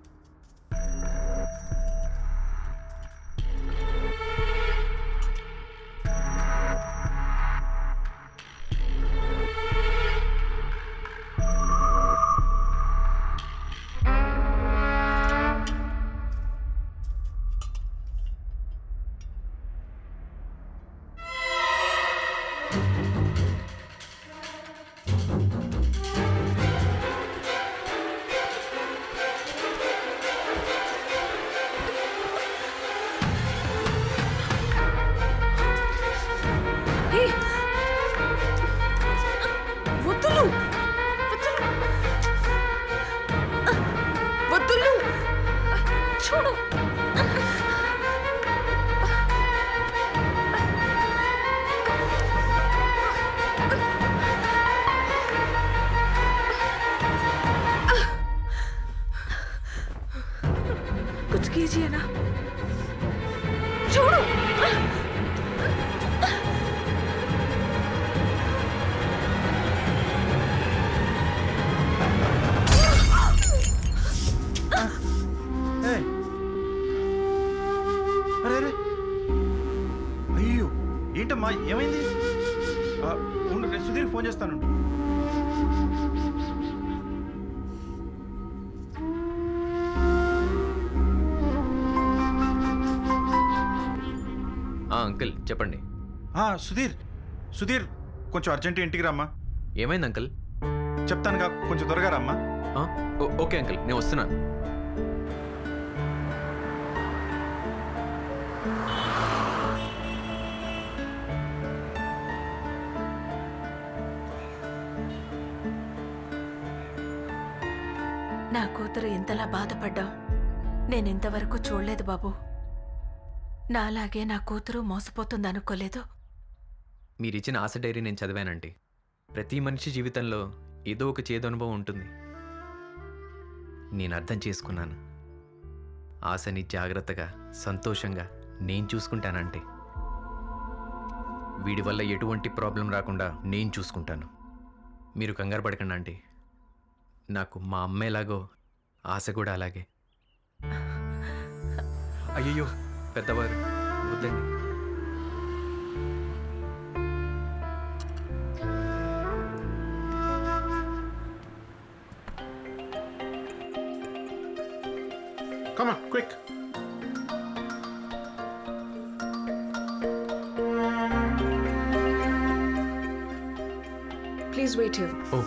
అంకుల్ చెప్పండి. సుధీర్ సుధీర్ కొంచెం అర్జెంట్ ఇంటికి రామ్మా. ఏమైంది అంకుల్? చెప్తానుగా, కొంచెం త్వరగా రామ్మా. ఓకే అంకుల్, నేను వస్తున్నాను. నా కూతురు ఇంతలా బాధపడ్డా నేను ఇంతవరకు చూడలేదు బాబు. నాలాగే నా కూతురు మోసపోతుందనుకోలేదు. మీరిచ్చిన ఆశ డైరీ నేను చదివానండి. ప్రతి మనిషి జీవితంలో ఏదో ఒక చేదు అనుభవం ఉంటుంది. నేను అర్థం చేసుకున్నాను. ఆశని జాగ్రత్తగా సంతోషంగా నేను చూసుకుంటానంటే, వీడి వల్ల ఎటువంటి ప్రాబ్లం రాకుండా నేను చూసుకుంటాను. మీరు కంగారు పడకండి అండి. నాకు మా అమ్మేలాగో ఆశ కూడా అలాగే. అయ్యో పెద్దవారు వద్దండి. Come on, quick. Please wait here. Oh.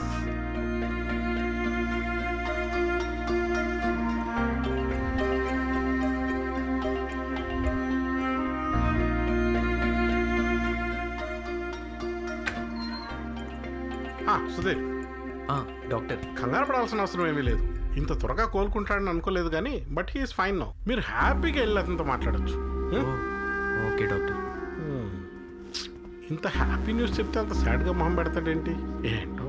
Sudheer, doctor కంగారు పడాల్సిన అవసరం ఏమీ లేదు. ఇంత త్వరగా కోలుకుంటాడని అనుకోలేదు కానీ, బట్ హీఈస్ ఫైన్ నౌ. మీరు హ్యాపీగా వెళ్ళి అతనితో మాట్లాడచ్చు. Okay doctor. ఇంత హ్యాపీ న్యూస్ చెప్తే అంత సాడ్గా మొహం పెడతాడేంటి? ఏంటో.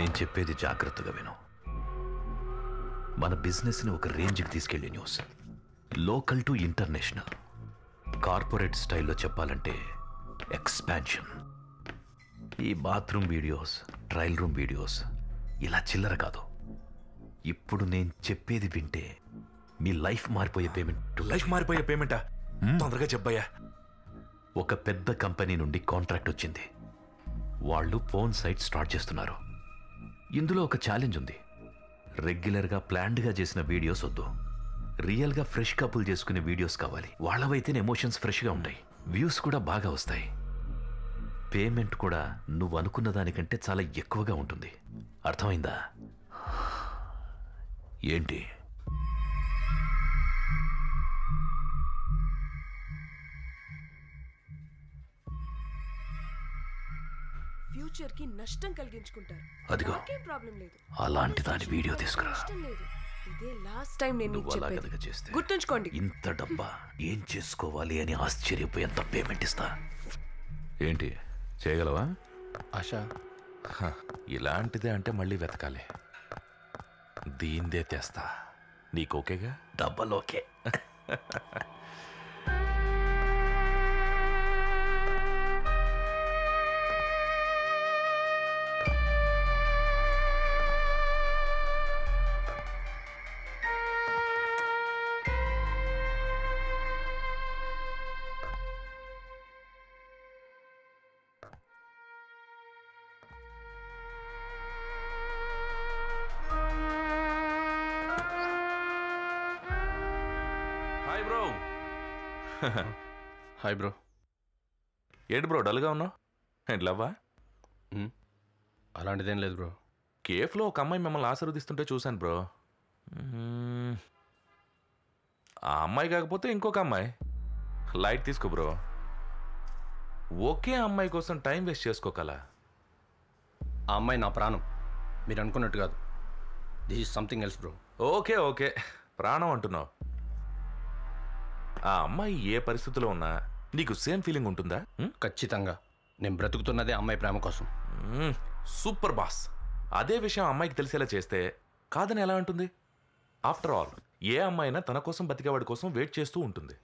నేను చెప్పేది జాగ్రత్తగా విను. మన బిజినెస్ని ఒక రేంజ్కి తీసుకెళ్ళే news, local to international, corporate స్టైల్లో చెప్పాలంటే ఎక్స్పాన్షన్. ఈ bathroom videos, trial room videos ఇలా చిల్లర కాదు. ఇప్పుడు నేను చెప్పేది వింటే మీ లైఫ్ మారిపోయే పేమెంట్. లైఫ్ మారిపోయే పేమెంటా? తొందరగా చెప్పయ్యా. ఒక పెద్ద కంపెనీ నుండి కాంట్రాక్ట్ వచ్చింది. వాళ్ళు ఫోన్ సైట్ స్టార్ట్ చేస్తున్నారు. ఇందులో ఒక ఛాలెంజ్ ఉంది. రెగ్యులర్గా ప్లాన్డ్గా చేసిన వీడియోస్ వద్దు, రియల్గా ఫ్రెష్ కపుల్ చేసుకునే వీడియోస్ కావాలి. వాళ్ళవైతేనే ఎమోషన్స్ ఫ్రెష్గా ఉంటాయి, వ్యూస్ కూడా బాగా వస్తాయి, పేమెంట్ కూడా నువ్వు అనుకున్న దానికంటే చాలా ఎక్కువగా ఉంటుంది. అర్థమైందా? ఏంటి? ఫ్యూచర్కి నష్టం కలిగించుకుంటారు. అదిగో ప్రాబ్లం లేదు, అలాంటి దాని వీడియో తీసుకురా. ఇదే లాస్ట్ టైం నేను చెప్పేది గుర్తుంచుకోండి. ఇంత డబ్బా ఏం చేసుకోవాలి అని ఆశ్చర్యపోయేంత పేమెంట్ ఇస్తా. ఏంటి చేయగలవా ఆశా? ఇలాంటిదే అంటే మళ్ళీ వెతకాలి. దీందే తెస్తా. నీకు ఓకేగా? Double okay. Hi bro. ఏంటి బ్రో డల్గా ఉన్నావు? ఏంటి లవ్వా? అలాంటిదేం లేదు బ్రో. కేఫ్లో ఒక అమ్మాయి మిమ్మల్ని ఆశీర్వదిస్తుంటే చూశాను బ్రో. ఆ అమ్మాయి కాకపోతే ఇంకొక అమ్మాయి. లైట్ తీసుకో బ్రో. ఒకే అమ్మాయి కోసం టైం వేస్ట్ చేసుకోగల. ఆ అమ్మాయి నా ప్రాణం. మీరు అనుకున్నట్టు కాదు, this is something else bro. Okay okay, ప్రాణం అంటున్నావు. ఆ అమ్మాయి ఏ పరిస్థితిలో ఉన్నా నీకు సేమ్ ఫీలింగ్ ఉంటుందా? ఖచ్చితంగా. నేను బ్రతుకుతున్నదే అమ్మాయి ప్రేమ కోసం. Super boss. అదే విషయం అమ్మాయికి తెలిసేలా చేస్తే కాదని ఎలా ఉంటుంది? ఆఫ్టర్ ఆల్ ఏ అమ్మాయినా తన కోసం బతికేవాడి కోసం వెయిట్ చేస్తూ ఉంటుంది.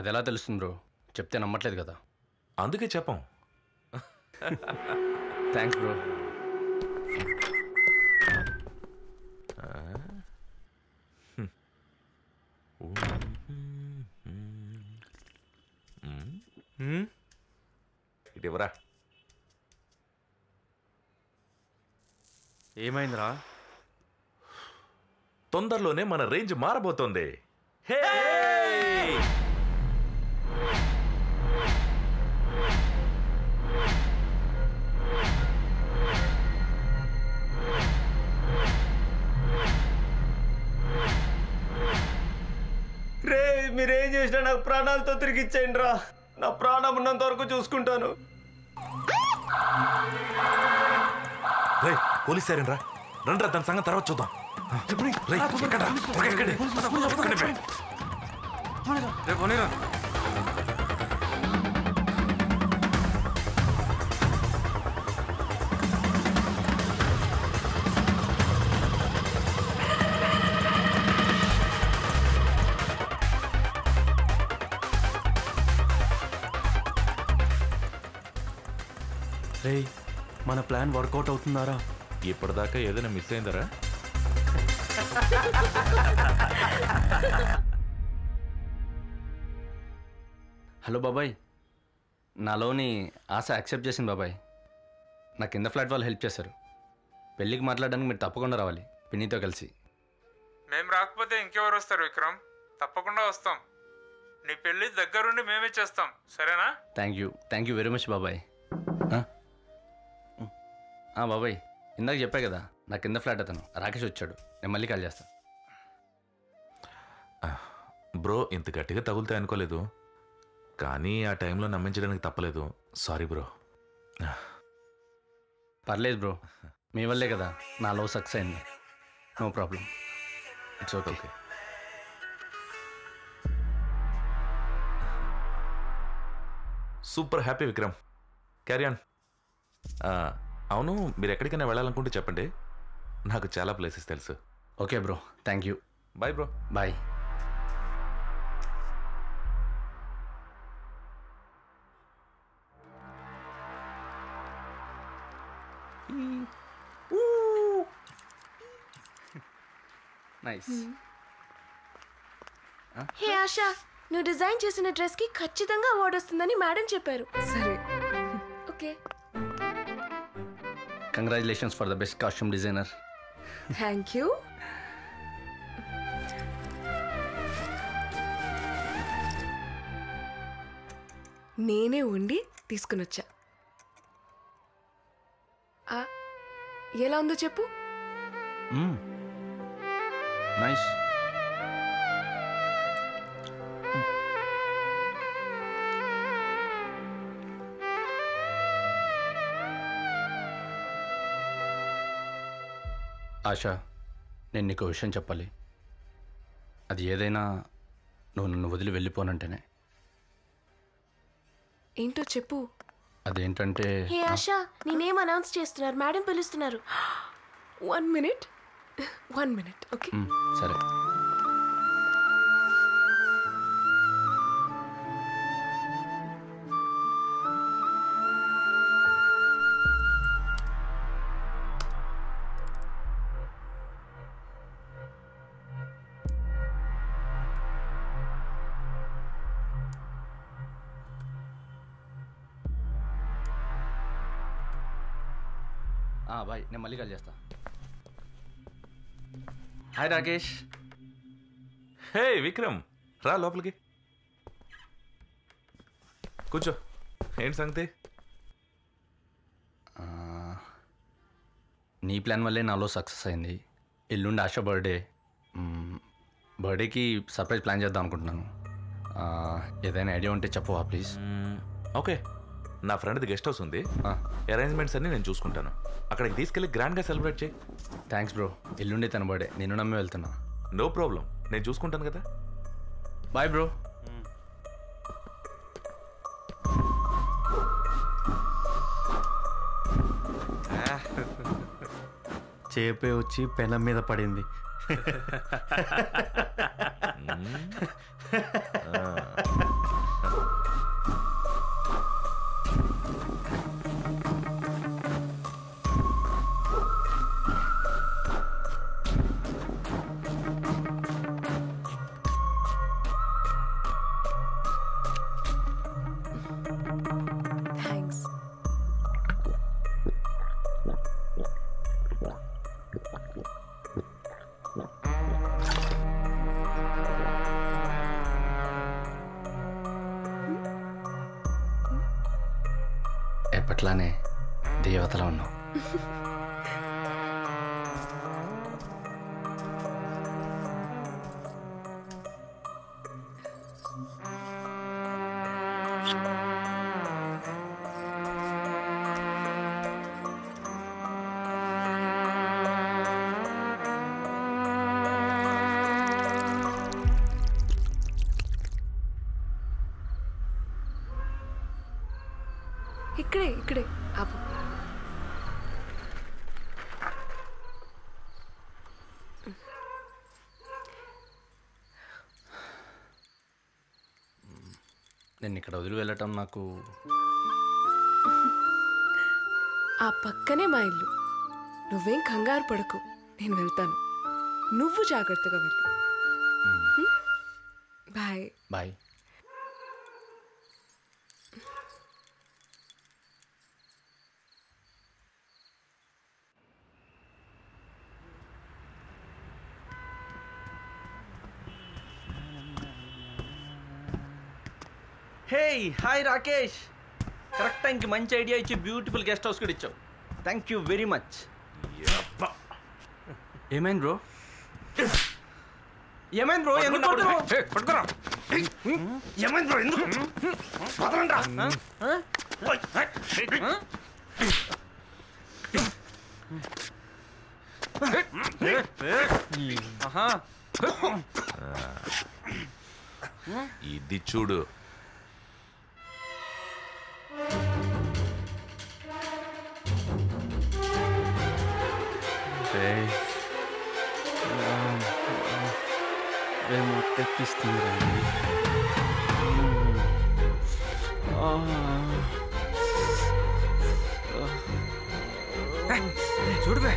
అది ఎలా తెలుస్తుంది బ్రో? చెప్తే నమ్మట్లేదు కదా, అందుకే చెప్పం. Thanks bro. ఇటీవరా ఏమైందిరా? తొందరలోనే మన రేంజ్ మారబోతోంది. హే రే, మీరేం చేసినా నాకు ప్రాణాలతో తిరిగిచ్చేయండి రా. నా ప్రాణం ఉన్నంత వరకు చూసుకుంటాను. పోలీస్ రా రండి, దాని సంగతి తర్వాత చూద్దాం. రే మన ప్లాన్ వర్కౌట్ అవుతున్నారా? ఇప్పటిదాకా ఏదైనా మిస్ అయిందరా? హలో బాబాయ్, నాలోని ఆశ యాక్సెప్ట్ చేసింది బాబాయ్. నా కింద ఫ్లాట్ వాళ్ళు హెల్ప్ చేశారు. పెళ్ళికి మాట్లాడడానికి మీరు తప్పకుండా రావాలి పిన్నితో కలిసి. మేము రాకపోతే ఇంకెవరు వస్తారు విక్రమ్? తప్పకుండా వస్తాం. నీ పెళ్ళి దగ్గరుండి మేమే చేస్తాం, సరేనా? Thank you, thank you very much బాబాయ్. బాబాయ్ ఇందాక చెప్పా కదా, నా కింద ఫ్లాట్ అతను రాకేష్ వచ్చాడు. నేను మళ్ళీ కాల్ చేస్తాను బ్రో. ఇంత గట్టిగా తగులుతాయి అనుకోలేదు, కానీ ఆ టైంలో నమ్మించడానికి తప్పలేదు. Sorry bro. పర్లేదు బ్రో, మీ వల్లే కదా నా లవ్ సక్సెస్ అయింది. No problem, it's okay. Okay super happy Vikram, carry on. అవును, మీరు ఎక్కడికైనా వెళ్ళాలనుకుంటే చెప్పండి, నాకు చాలా ప్లేసెస్ తెలుసు. Okay bro, thank you. Bye bro. Bye. Nice. Hey Asha, నువ్వు డిజైన్ చేసిన డ్రెస్ కి ఖచ్చితంగా అవార్డు వస్తుందని మేడం చెప్పారు. సరే, okay. Congratulations for the best costume designer. Thank you. నేనే ఉండి తీసుకునొచ్చా. ఆ ఎలా ఉందో చెప్పు. మ్మ్. నైస్. ఆశా, నేను నీకు విషయం చెప్పాలి. అది ఏదైనా నువ్వు నన్ను వదిలి వెళ్ళిపోనంటేనే. ఏంటో చెప్పు. అదేంటంటే, హే ఆశా, నేనేం అనౌన్స్ చేస్తున్నారు, మేడం పిలుస్తున్నారు. One minute one minute okay. సరే. బాయ్, నేను మళ్ళీ కాల్ చేస్తా. హాయ్ రాకేష్. హే విక్రమ్, రా లోపలికి కూర్చో. ఏంటి సంగతి? నీ ప్లాన్ వల్లే నాలో సక్సెస్ అయింది. ఎల్లుండి ఆశ బర్త్డే. బర్త్డేకి సర్ప్రైజ్ ప్లాన్ చేద్దాం అనుకుంటున్నాను. ఏదైనా ఐడియా ఉంటే చెప్పవా ప్లీజ్? ఓకే, నా ఫ్రెండ్ది గెస్ట్ హౌస్ ఉంది. అరేంజ్మెంట్స్ అన్నీ నేను చూసుకుంటాను. అక్కడికి తీసుకెళ్ళి గ్రాండ్గా సెలబ్రేట్ చేయి. Thanks bro. ఎల్లుండే తన బర్త్డే, నేను నమ్మి వెళ్తున్నా. నో ప్రాబ్లం, నేను చూసుకుంటాను కదా. Bye bro. చేపే వచ్చి పెనం మీద పడింది. ఎప్పట్లానే దేవతలా ఉన్నావు. ఇక్కడే ఇక్కడే ఆపు. నేను ఇక్కడ వదిలి వెళ్ళటం నాకు. ఆ పక్కనే మా ఇల్లు. నువ్వేం కంగారు పడకు, నేను వెళ్తాను. నువ్వు జాగ్రత్తగా వెళ్ళు. Bye. Bye. Hey hi Rakesh, correct టైంకి మంచి ఐడియా ఇచ్చి బ్యూటిఫుల్ గెస్ట్ హౌస్ కూడా ఇచ్చావు. Thank you very much. ఏమైంది బ్రో? ఏమైంది బ్రో? ఏమైంది బ్రో? ఎందుకు ఇది చూడు. Hey. वे मौत तक किस दिन रहेंगे। छोड़ बे।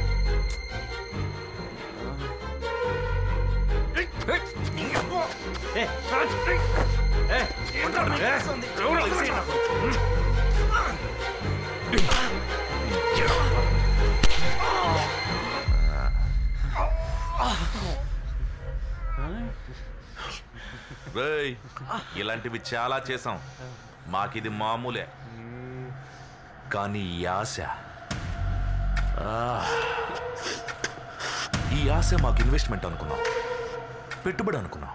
Hey, ఇలాంటివి చాలా చేసాం, మాకిది మామూలే. కానీ ఈ ఆశ ఈ ఆశ మాకు ఇన్వెస్ట్మెంట్ అనుకున్నాం, పెట్టుబడి అనుకున్నాం.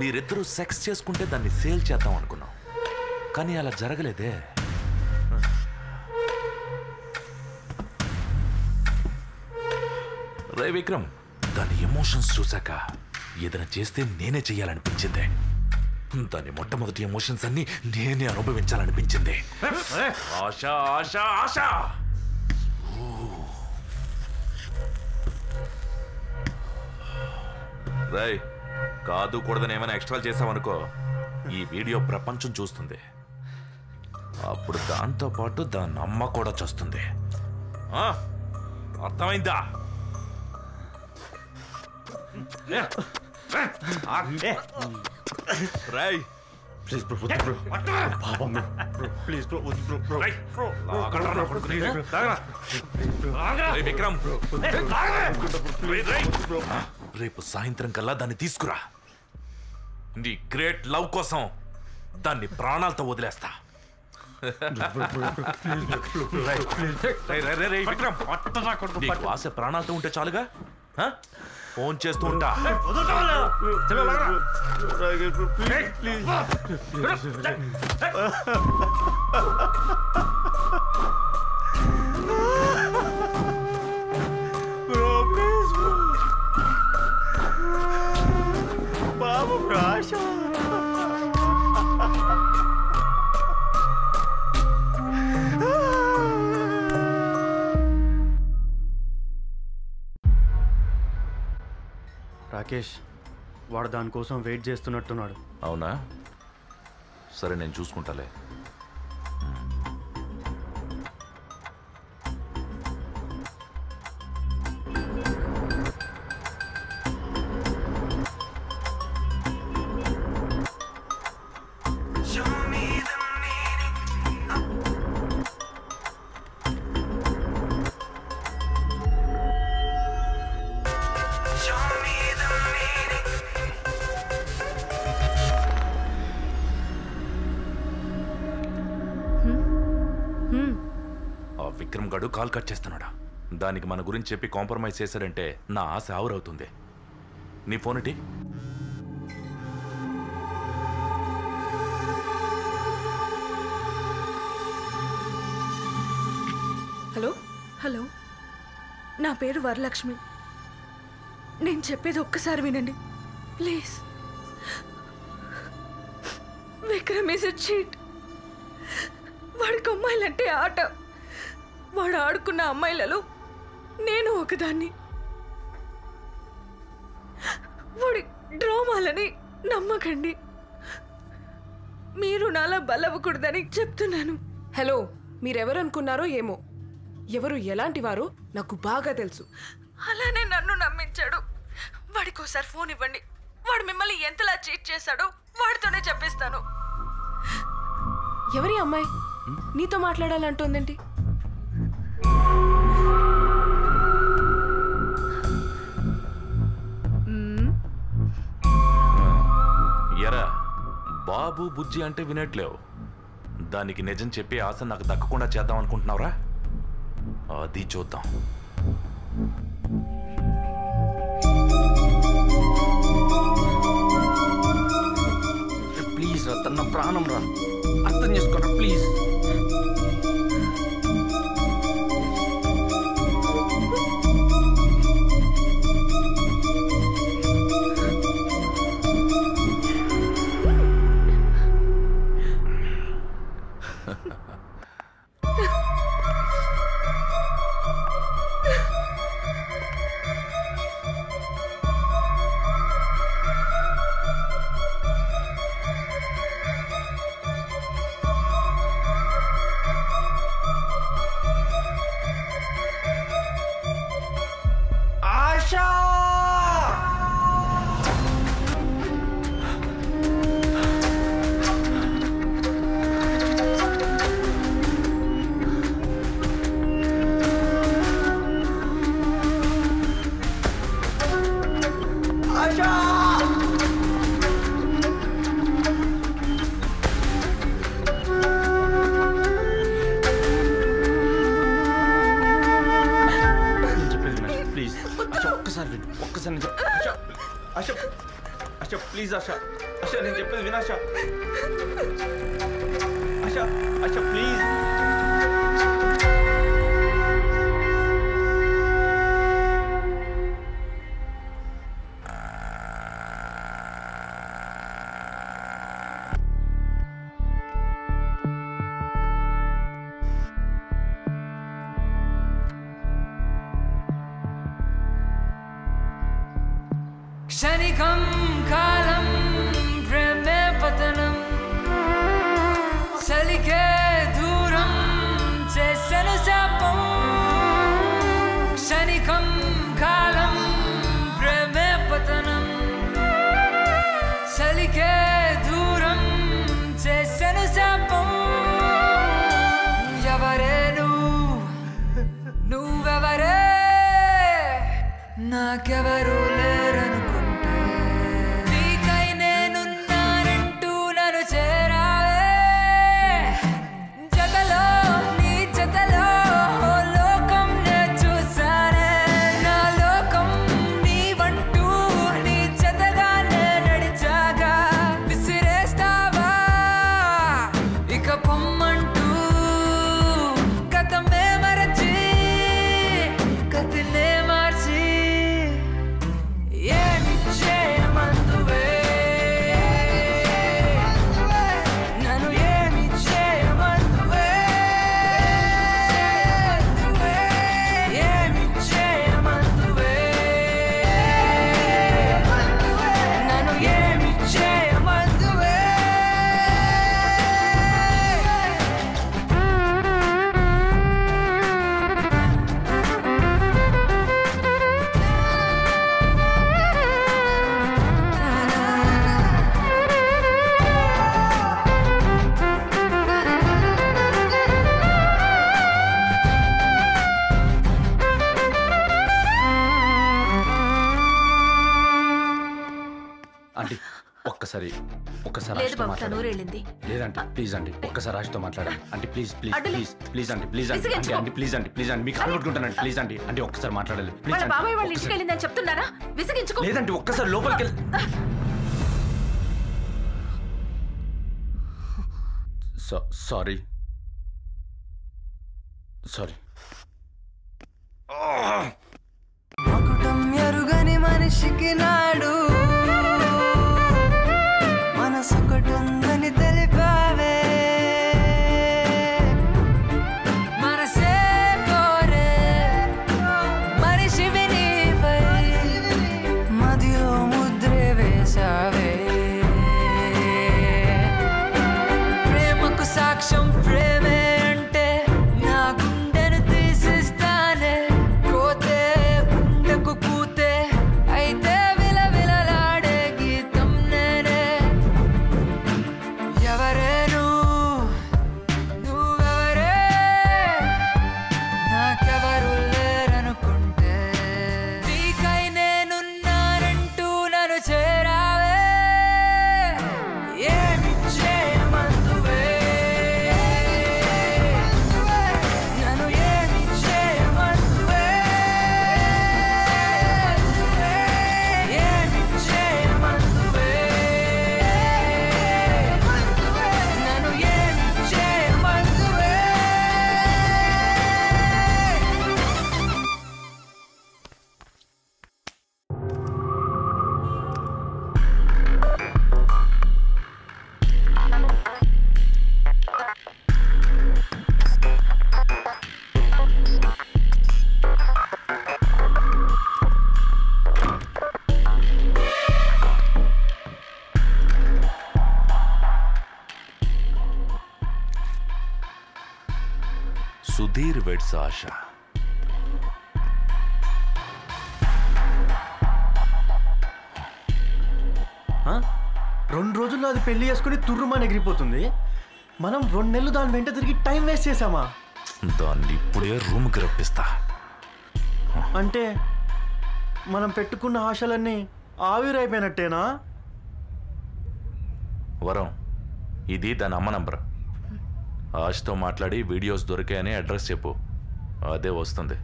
మీరిద్దరూ సెక్స్ చేసుకుంటే దాన్ని సేల్ చేద్దాం అనుకున్నాం, కానీ అలా జరగలేదే. రే విక్రమ్, దాని ఎమోషన్స్ చూసాక ఏదైనా చేస్తే నేనే చెయ్యాలనిపించింది. దాని మొట్టమొదటి ఎమోషన్స్ అన్ని నేనే అనుభవించాలనిపించింది. ఆశా ఆశా ఆశా రై కాదు కూడదని ఏమైనా ఎక్స్ట్రా చేసామనుకో, ఈ వీడియో ప్రపంచం చూస్తుంది. అప్పుడు దాంతోపాటు దాని అమ్మ కూడా చూస్తుంది. అర్థమైందా? రేపు సాయంత్రం కల్లా దాన్ని తీసుకురా. నీ గ్రేట్ లవ్ కోసం దాన్ని ప్రాణాలతో వదిలేస్తా. ఆశ ప్రాణాలతో ఉంటే చాలుగా. ఫోన్ చేస్తూ ఉంటా. బాబు ప్రాశ రాకేష్ వాడు దానికోసం వెయిట్ చేస్తున్నట్టున్నాడు. అవునా? సరే నేను చూసుకుంటాలే. కాల్ కట్ చేస్తున్నాడా? దానికి మన గురించి చెప్పి కాంప్రమైజ్ చేశాడంటే నా ఆశ ఆవురవుతుంది. నీ ఫోన్ ఇటీ. హలో హలో, నా పేరు వరలక్ష్మి. నేను చెప్పేది ఒక్కసారి వినండి please. Vikram is a cheat. వాడికి అమ్మాయిలంటే ఆట. వాడు ఆడుకున్న అమ్మాయిలలో నేను ఒకదాన్ని. వాడి డ్రామాలని నమ్మకండి. మీరు నాలా బలవ్వకూడదని చెప్తున్నాను. హలో, మీరెవరనుకున్నారో ఏమో, ఎవరు ఎలాంటి వారో నాకు బాగా తెలుసు. అలానే నన్ను నమ్మించాడు. వాడికి ఒకసారి ఫోన్ ఇవ్వండి. వాడు మిమ్మల్ని ఎంతలా చీట్ చేశాడో వాడితోనే చెప్పేస్తాను. ఎవరి అమ్మాయి నీతో మాట్లాడాలంటుందండి? ఎరా బాబు, బుజ్జి అంటే వినట్లేవు. దానికి నిజం చెప్పి ఆశ నాకు దక్కకుండా చేద్దాం అనుకుంటున్నావురా? అది చూద్దాం. ప్లీజ్ రా, తన ప్రాణం రా, అర్థం చేసుకోరా ప్లీజ్. ప్లీజ్ ఆశా, ఆశా నేను చెప్పేది విను ఆశా, ఆశా ఆశా ప్లీజ్. क्षणिकं कालं प्रेमे पतनं सलिके दूरं चेष्टनु शापं क्षणिकं कालं प्रेमे पतनं सलिके दूरं चेष्टनु शापं यवरेनु नु ववरे ना केवरु लेरनु ఒక్కసారి ఒక్కసారి ఆశతో మాట్లాడండి. లేదంటే ప్లీజ్ అండి ఒక్కసారి ఆశతో మాట్లాడండి అంటే ప్లీజ్ ప్లీజ్ ప్లీజ్ ప్లీజ్ అండి ప్లీజ్ అండి అంటే ప్లీజ్ అండి ప్లీజ్ అండి మీకు అలవట్టుకుంటానండి ప్లీజ్ అండి అంటే ఒక్కసారి మాట్లాడాలి ప్లీజ్ అండి. బాబాయ్ వాళ్ళ ఇంటికి వెళ్ళిందని చెప్తున్నారా? విసిగించుకో. లేదంటే ఒక్కసారి లోపలికి వెళ్ళి సారీ సారీ. మకుటం ఎరుగని మనిషికి నాడు సుకటుందని తెలిపావే మనసే కోరే మనిషివి నీవై మదిలో ముద్రే వేశావే ప్రేమకు సాక్ష్యం ప్రేమే అంటే నా గుండెను తీసిస్తానే కోతే గుండెకు కూతే అయితే Sudhir vs Asha. రెండు రోజుల్లో అది పెళ్లి చేసుకుని తుర్రుమాని ఎగిరిపోతుంది. మనం రెండు నెలలు దాని వెంట తిరిగి టైం వేస్ట్ చేసామా? దాన్ని ఇప్పుడే రూమ్కి రప్పిస్తా. అంటే మనం పెట్టుకున్న ఆశలన్నీ ఆవిరైపోయినట్టేనా? వరం, ఇది దాని అమ్మ నంబర్. ఆశతో మాట్లాడి వీడియోస్ దొరికాయని అడ్రస్ చెప్పు, అదే వస్తుంది.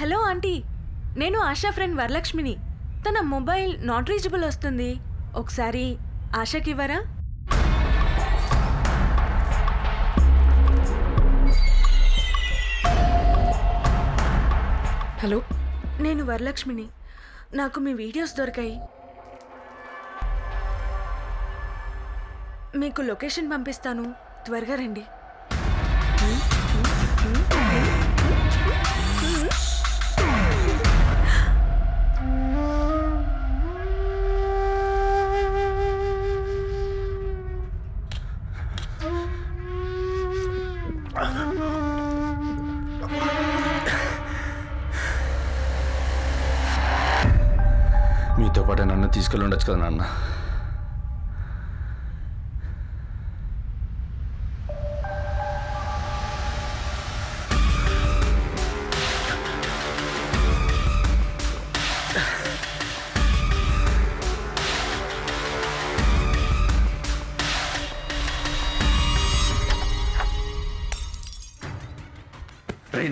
హలో ఆంటీ, నేను ఆశా ఫ్రెండ్ వరలక్ష్మిని. తన మొబైల్ నాట్ రీచబుల్ వస్తుంది. ఒకసారి ఆశకి ఇవ్వరా? హలో, నేను వరలక్ష్మిని. నాకు మీ వీడియోస్ దొరికాయి. మీకు లొకేషన్ పంపిస్తాను, త్వరగా రండి. మీతో పాటు నన్ను తీసుకెళ్ళి ఉండొచ్చు కదా నాన్న.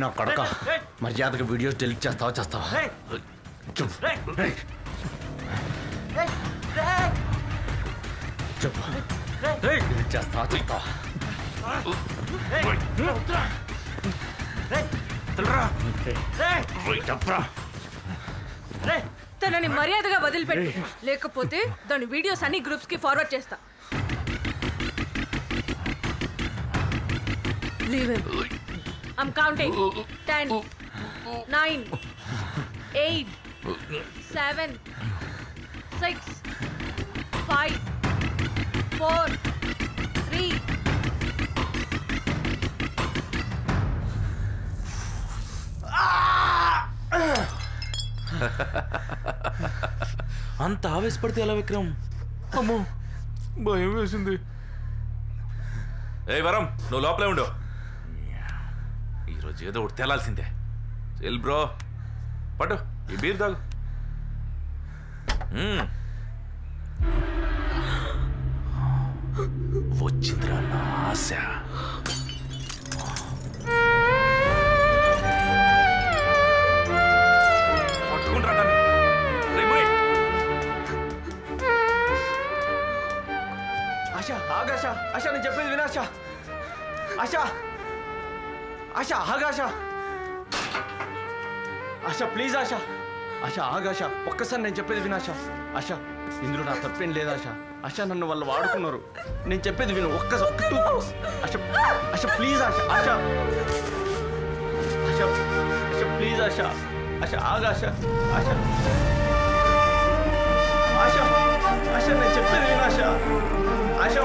నా కొడక, మర్యాదగా వీడియోస్ డిలీట్ చేస్తావా చేస్తావా? తనని మర్యాదగా వదిలిపెట్టు, లేకపోతే దాని వీడియోస్ అన్ని గ్రూప్స్ కి ఫార్వర్డ్ చేస్తా. I'm counting. Ten, nine, eight, seven, six, five, four, three. అంత ఆవేశపడితే ఎలా విక్రమ్? అమ్మో భయం వేసింది. ఏ వరం, నువ్వు లోపలే ఉండు. రోజు ఏదో ఒకటి తేలాల్సిందే. చెల్ బ్రో, పట్టు ఈ బీర్ తాగు. వచ్చిందిరా నా ఆశ. ఆశ ఆగాశ, ఆశ నేను చెప్పేది వినాశ. ఆశ ఆశా ఆగాశా, ఆశా ప్లీజ్ ఆశా, ఆశా ఆగాశా, ఒక్కసారి నేను చెప్పేది వినాశా. ఆశా ఇందులో నా తప్పేం లేదు ఆశా. ఆశా నన్ను వాళ్ళు వాడుకున్నారు, నేను చెప్పేది విను ఒక్కసారి. ఆశా ఆశా ప్లీజ్ ఆశా, ఆశా ఆశా ఆశా ప్లీజ్ ఆశా, ఆశా ఆగాశా, ఆశా ఆశా ఆశా నేను చెప్పేది వినాశా. Asha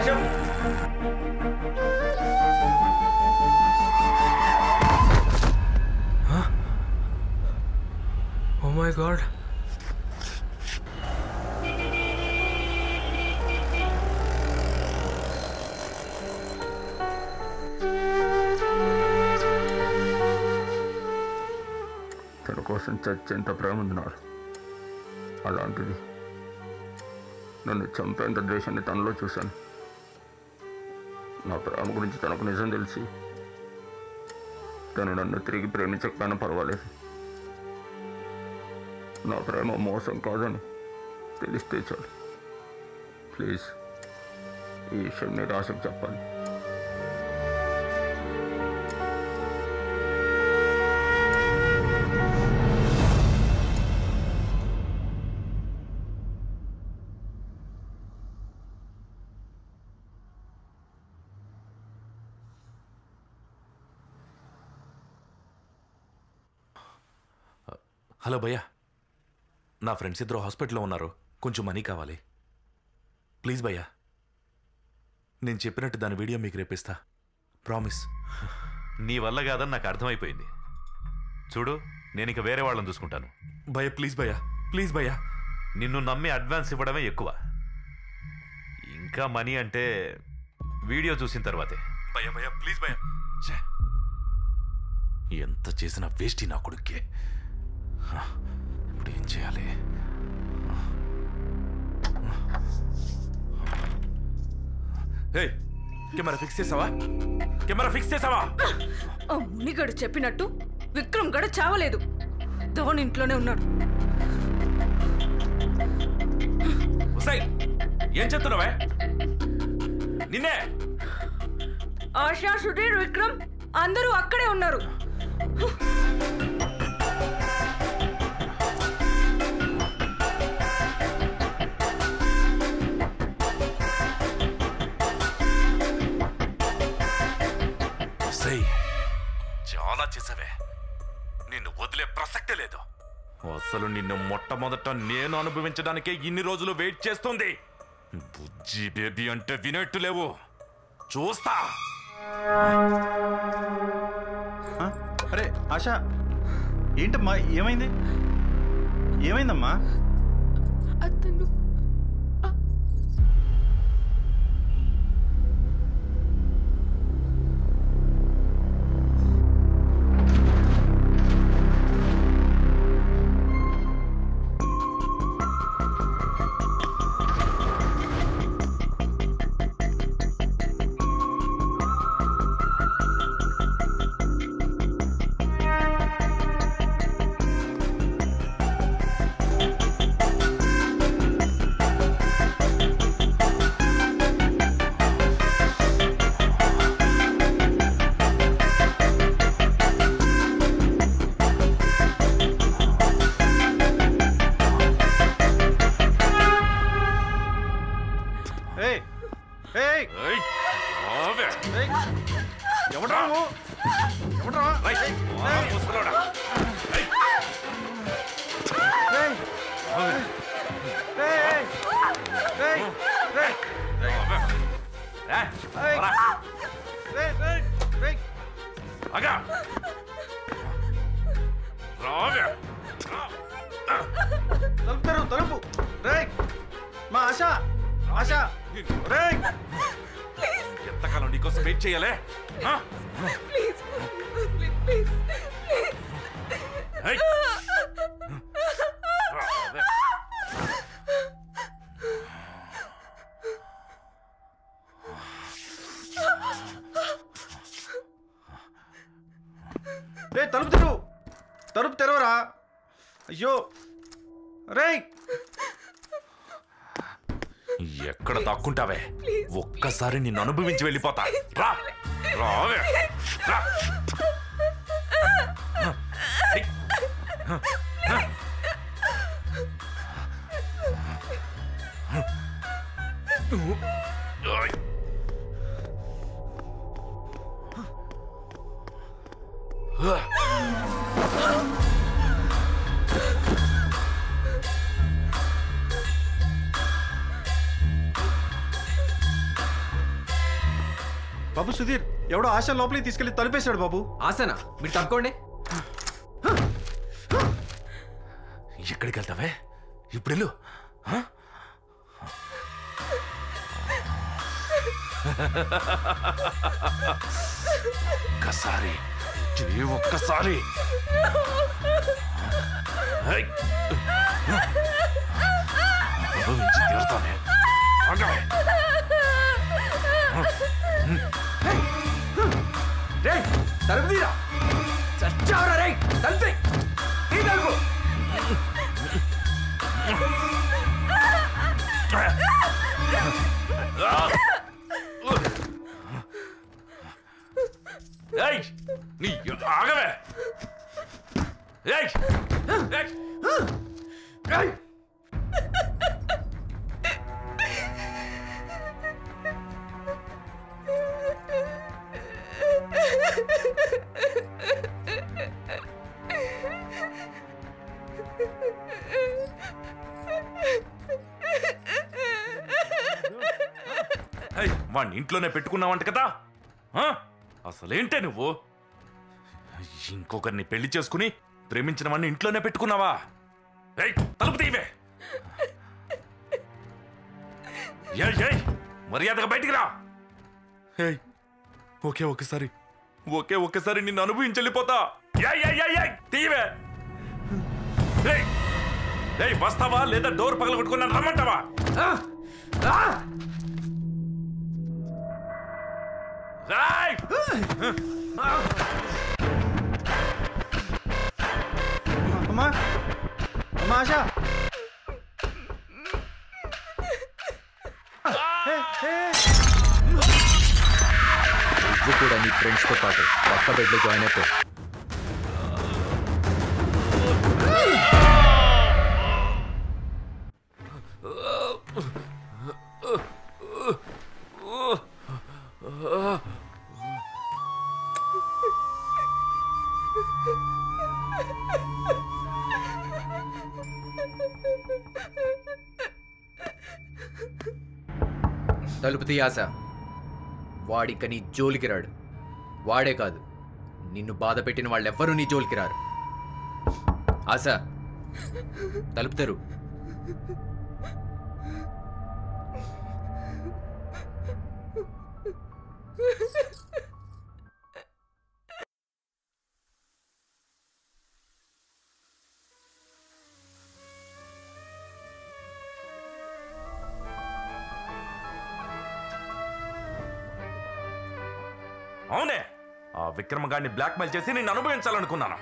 ASHA Oh my God. తన కోసం చచ్చేంత ప్రేమ ఉంది నాలో, అలాంటిది నన్ను చంపేంత ద్వేషాన్ని తనలో చూశాను. నా ప్రేమ గురించి తనకు నిజం తెలిసి తను నన్ను తిరిగి ప్రేమించకపోయినా పర్వాలేదు, నా ప్రేమ మోసం కాదని తెలిస్తే చాలు. ప్లీజ్ ఈ విషయం నేను ఆశకు చెప్పాలి. హలో భయ్యా, నా ఫ్రెండ్స్ ఇద్దరు హాస్పిటల్లో ఉన్నారు, కొంచెం మనీ కావాలి ప్లీజ్ భయ్యా. నేను చెప్పినట్టు దాని వీడియో మీకు రేపిస్తా, ప్రామిస్. నీ వల్ల కాదని నాకు అర్థమైపోయింది. చూడు, నేను ఇక వేరే వాళ్ళని చూసుకుంటాను. భయ్యా ప్లీజ్ భయ్యా, ప్లీజ్ భయ్యా. నిన్ను నమ్మి అడ్వాన్స్ ఇవ్వడమే ఎక్కువ, ఇంకా మనీ అంటే వీడియో చూసిన తర్వాతే. భయ్యా భయ్యా ప్లీజ్ భయ్యా. ఎంత చేసినా వేస్ట్ నా కొడుక్కే. ఏం చేయాలి? కెమెరా ఫిక్స్ చేసావా? కెమెరా ఫిక్స్ చేసావా? మునిగడు చెప్పినట్టు విక్రమ్ గడ చావలేదు, దోని ఇంట్లోనే ఉన్నాడు. సైడ్ ఏం చెప్తున్నావే నిన్నే ఆశా సుధీర్ విక్రమ్ అందరూ అక్కడే ఉన్నారు. చాలా చేసావే, నిన్ను వదిలే ప్రసక్తే లేదు. అసలు నిన్ను మొట్టమొదట నేను అనుభవించడానికే ఇన్ని రోజులు వెయిట్ చేస్తుంది. బుజ్జి బేబీ అంటే వినేట్టు లేవు, చూస్తా. అరే ఆశా, ఏంటమ్మా ఏమైంది? ఏమైందమ్మా? అతను ఎక్కడ దాక్కుంటావే? ఒక్కసారి నిన్ను అనుభవించి వెళ్ళిపోతా. రా రావే రా. బాబు సుధీర్, ఎవడో ఆశ లోపలికి తీసుకెళ్లి తలుపేశాడు బాబు. ఆశనా? మీరు తప్పుకోండి. ఎక్కడికి వెళ్తావే ఇప్పుడు? ఒక్కసారి ఒక్కసారి తీరుతానే. తలుపుదీరా చచ్చావరా రే, తలుపు తీ తలుపు. నీ ఆగవే. వాణ్ణి ఇంట్లోనే పెట్టుకున్నావంట కదా, అసలేంటే నువ్వు? ఇంకొకరిని పెళ్లి చేసుకుని ప్రేమించిన వాణ్ణి ఇంట్లోనే పెట్టుకున్నావా? తలుపు తీవే. మర్యాదగా బయటికి రా. ఒకే ఒక్కసారి ఒకే ఒక్కసారి నిన్ను అనుభవించి వెళ్ళిపోతా. తీవే. వస్తావా లేదా డోర్ పగల కొట్టుకున్నాను రమ్మంటావా? అమ్మా, అమ్మా ఆశా, नी फ्रेंड्स तो पाटे पक्का बेड में जॉइन है తలుపుతీ ఆశ వాడికని జోలికి రాడు వాడే కాదు నిన్ను బాధ పెట్టిన వాళ్ళెవ్వరూ నీ జోలికి రారు ఆశ తలుపుతారు విక్రమ్ గారిని బ్లాక్‌మెయిల్ చేసి నిన్ను అనుభవించాలనుకున్నాను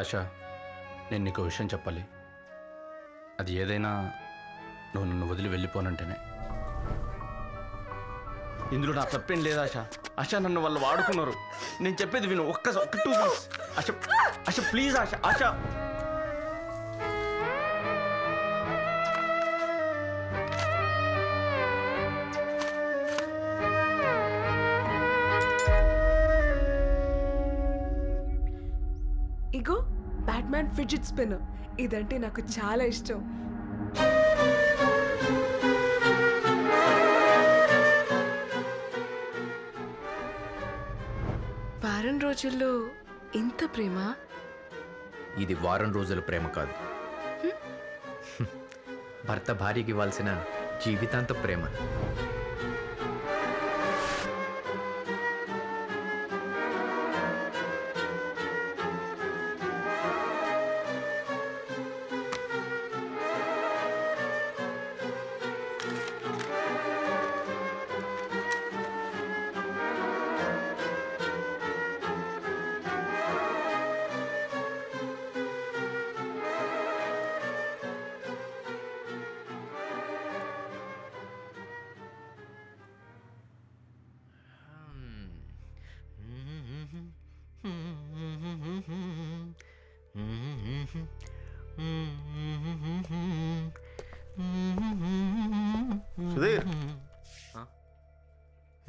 ఆశా నేను నీకు విషయం చెప్పాలి అది ఏదైనా నువ్వు నన్ను వదిలి వెళ్ళిపోనంటేనే ఇందులో నా తప్పేం లేదు ఆశా ఆశా నన్ను వాళ్ళు వాడుకున్నారు నేను చెప్పేది విను ఒక్క ఒక్క two minutes Asha Asha please Asha Asha ఇగో బ్యాట్‌మ్యాన్ ఫిడ్జెట్ స్పిన్నర్ ఇదంటే నాకు చాలా ఇష్టం వారం రోజుల్లో ఇంత ప్రేమ ఇది వారం రోజుల ప్రేమ కాదు భర్త భార్యకి ఇవ్వాల్సిన జీవితాంత ప్రేమ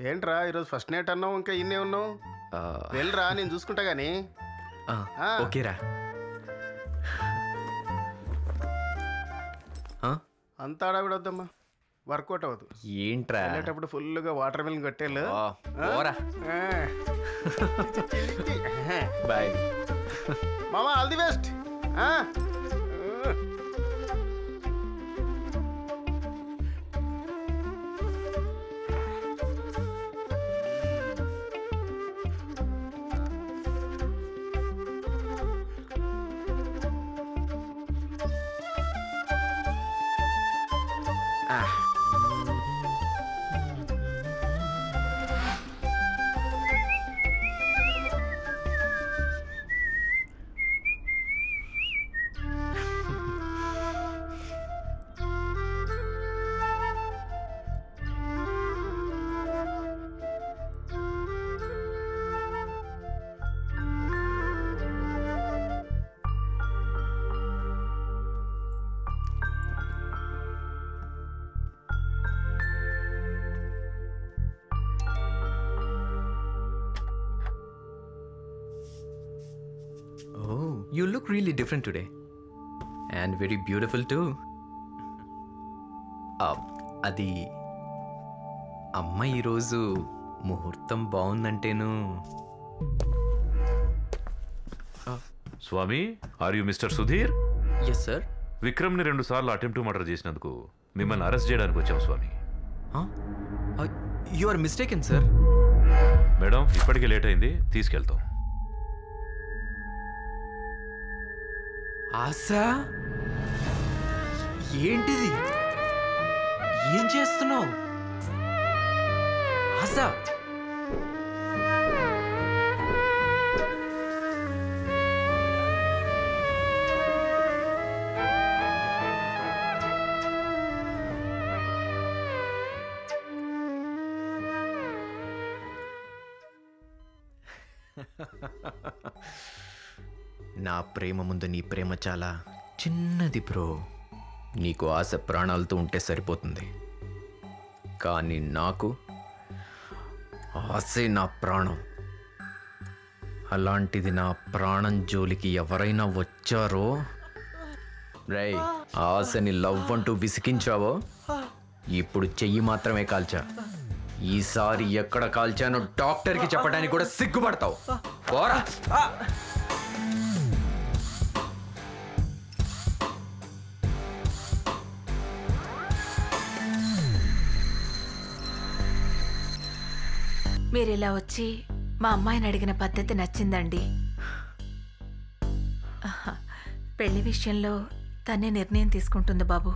ఏంట్రా ఈరోజు ఫస్ట్ నైట్ అన్నావు ఇంకా ఇన్నే ఉన్నావు వెళ్ళరా నేను చూసుకుంటా కానీ ఓకేరా అంత ఆడవిడొద్దమ్మా వర్కౌట్ అవ్వదు ఏంట్రా వెళ్ళేటప్పుడు ఫుల్గా వాటర్ మిల్ కట్టేళ్ళు బాయ్ మామా all the best You look really different today and very beautiful too. ab adi amma ee roju muhurtam baagundantenu swami are you Mister Sudhir yes sir vikram ni rendu saarlu attempt to murder chesinanduku mimmalni arrest cheyadaniki vacham swami huh uh, you are mistaken sir madam ippatike late ayindi teeskeltam Asha ఏంటిది ఏం చేస్తున్నావు ఆశా నా ప్రేమ ముందు నీ ప్రేమ చాలా చిన్నది bro. నీకు ఆశ ప్రాణాలతో ఉంటే సరిపోతుంది, కానీ నాకు ఆశే నా ప్రాణం. అలాంటిది నా ప్రాణం జోలికి ఎవరైనా వచ్చారో, రై ఆశని లవ్ అంటూ విసికించావో ఇప్పుడు చెయ్యి మాత్రమే కాల్చా. ఈసారి ఎక్కడ కాల్చానో డాక్టర్కి చెప్పడానికి కూడా సిగ్గుపడతావు. పోరా. మీరిలా వచ్చి మా అమ్మాయిని అడిగిన పద్ధతి నచ్చిందండి. పెళ్లి విషయంలో తనే నిర్ణయం తీసుకుంటుంది బాబు.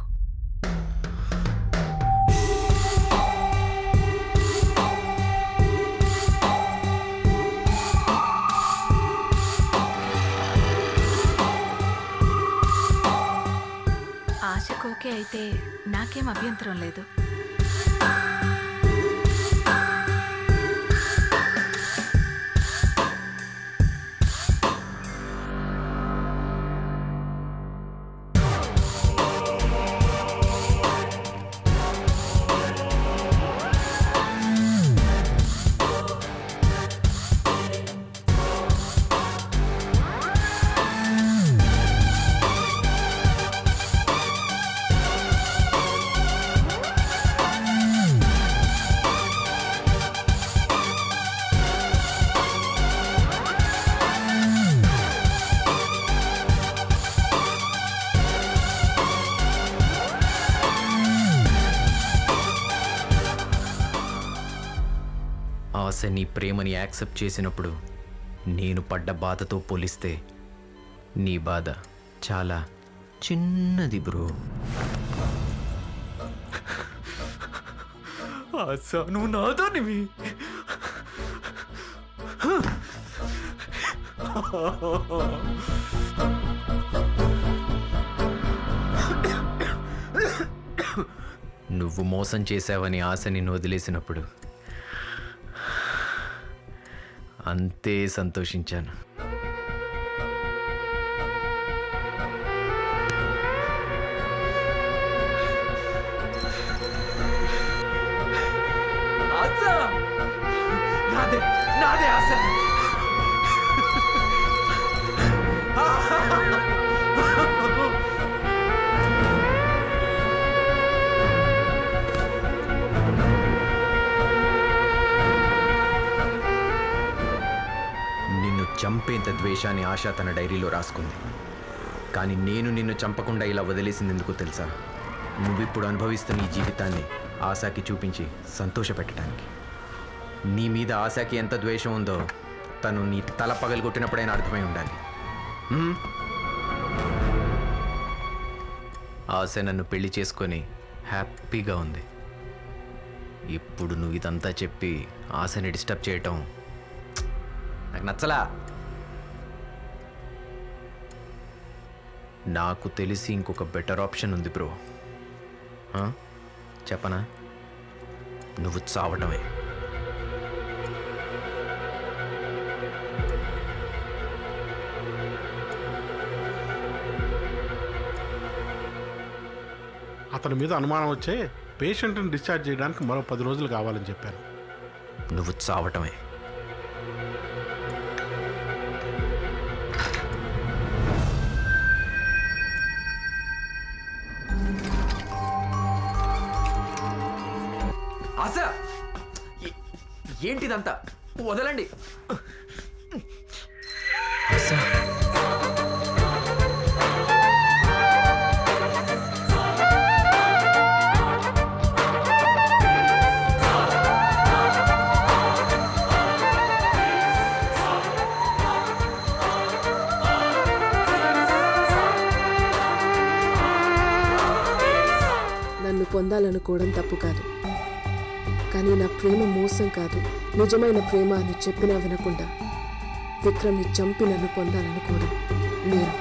ఆశకు ఓకే అయితే నాకేం అభ్యంతరం లేదు. ఆశ నీ ప్రేమని యాక్సెప్ట్ చేసినప్పుడు నేను పడ్డ బాధతో పోలిస్తే నీ బాధ చాలా చిన్నది బ్రో. ఆశ నువ్వు నాదానివి. నువ్వు మోసం చేసావని ఆశని వదిలేసినప్పుడు అంతే సంతోషించాను. చంపేంత ద్వేషాన్ని ఆశ తన డైరీలో రాసుకుంది, కానీ నేను నిన్ను చంపకుండా ఇలా వదిలేసింది ఎందుకు తెలుసా? నువ్విప్పుడు అనుభవిస్తున్న ఈ జీవితాన్ని ఆశకి చూపించి సంతోషపెట్టడానికి. నీ మీద ఆశకి ఎంత ద్వేషం ఉందో తను నీ తల పగలగొట్టినప్పుడైనా అర్థమై ఉండాలి. ఆశ నన్ను పెళ్లి చేసుకొని హ్యాపీగా ఉంది. ఇప్పుడు నువ్వు ఇదంతా చెప్పి ఆశని డిస్టర్బ్ చేయటం నాకు నచ్చలా. నాకు తెలిసి ఇంకొక బెటర్ ఆప్షన్ ఉంది బ్రో. చెప్పనా? నువ్వు చావటమే. అతని మీద అనుమానం వచ్చే పేషెంట్ని డిశ్చార్జ్ చేయడానికి మరో పది రోజులు కావాలని చెప్పాను. నువ్వు చావటమే. ఏంటిదంతా వదలండి. నన్ను పొందాలనుకోవడం తప్పు కాదు, కానీ నా ప్రేమ మోసం కాదు, నిజమైన ప్రేమ అని చెప్పినా వినకుండా విక్రమ్ని చంపి నన్ను పొందాలనుకోరు మీరు.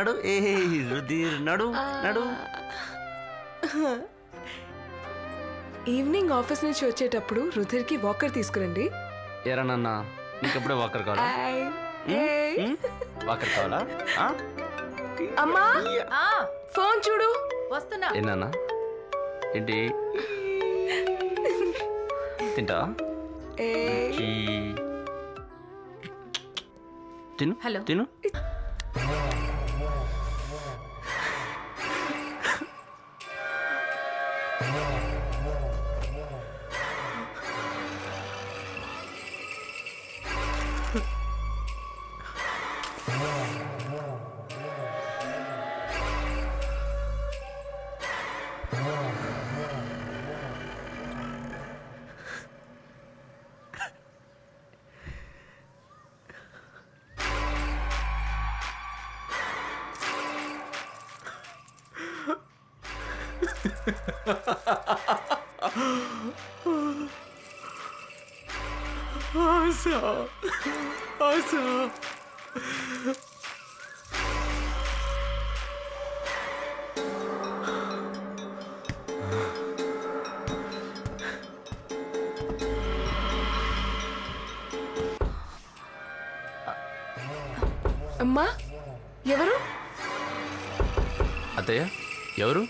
नडू, ए रुधिर नडू नडू। ఈవినింగ్ ఆఫీస్ నుంచి వచ్చేటప్పుడు రుధిర్ కి వాకర్ తీసుకురండి. ఏరా నాన్నా నీకు ఎప్పుడు వాకర్ కావాలా? వాకర్ కావాలా? ఆ అమ్మా ఆ ఫోన్ చూడు వస్తున్నా. ఏ నాన్నా ఏంటి తింటా? ఏ తిను హలో తిను. Asha, Asha. అమ్మా ఎవరు? అత్తయ్య ఎవరు?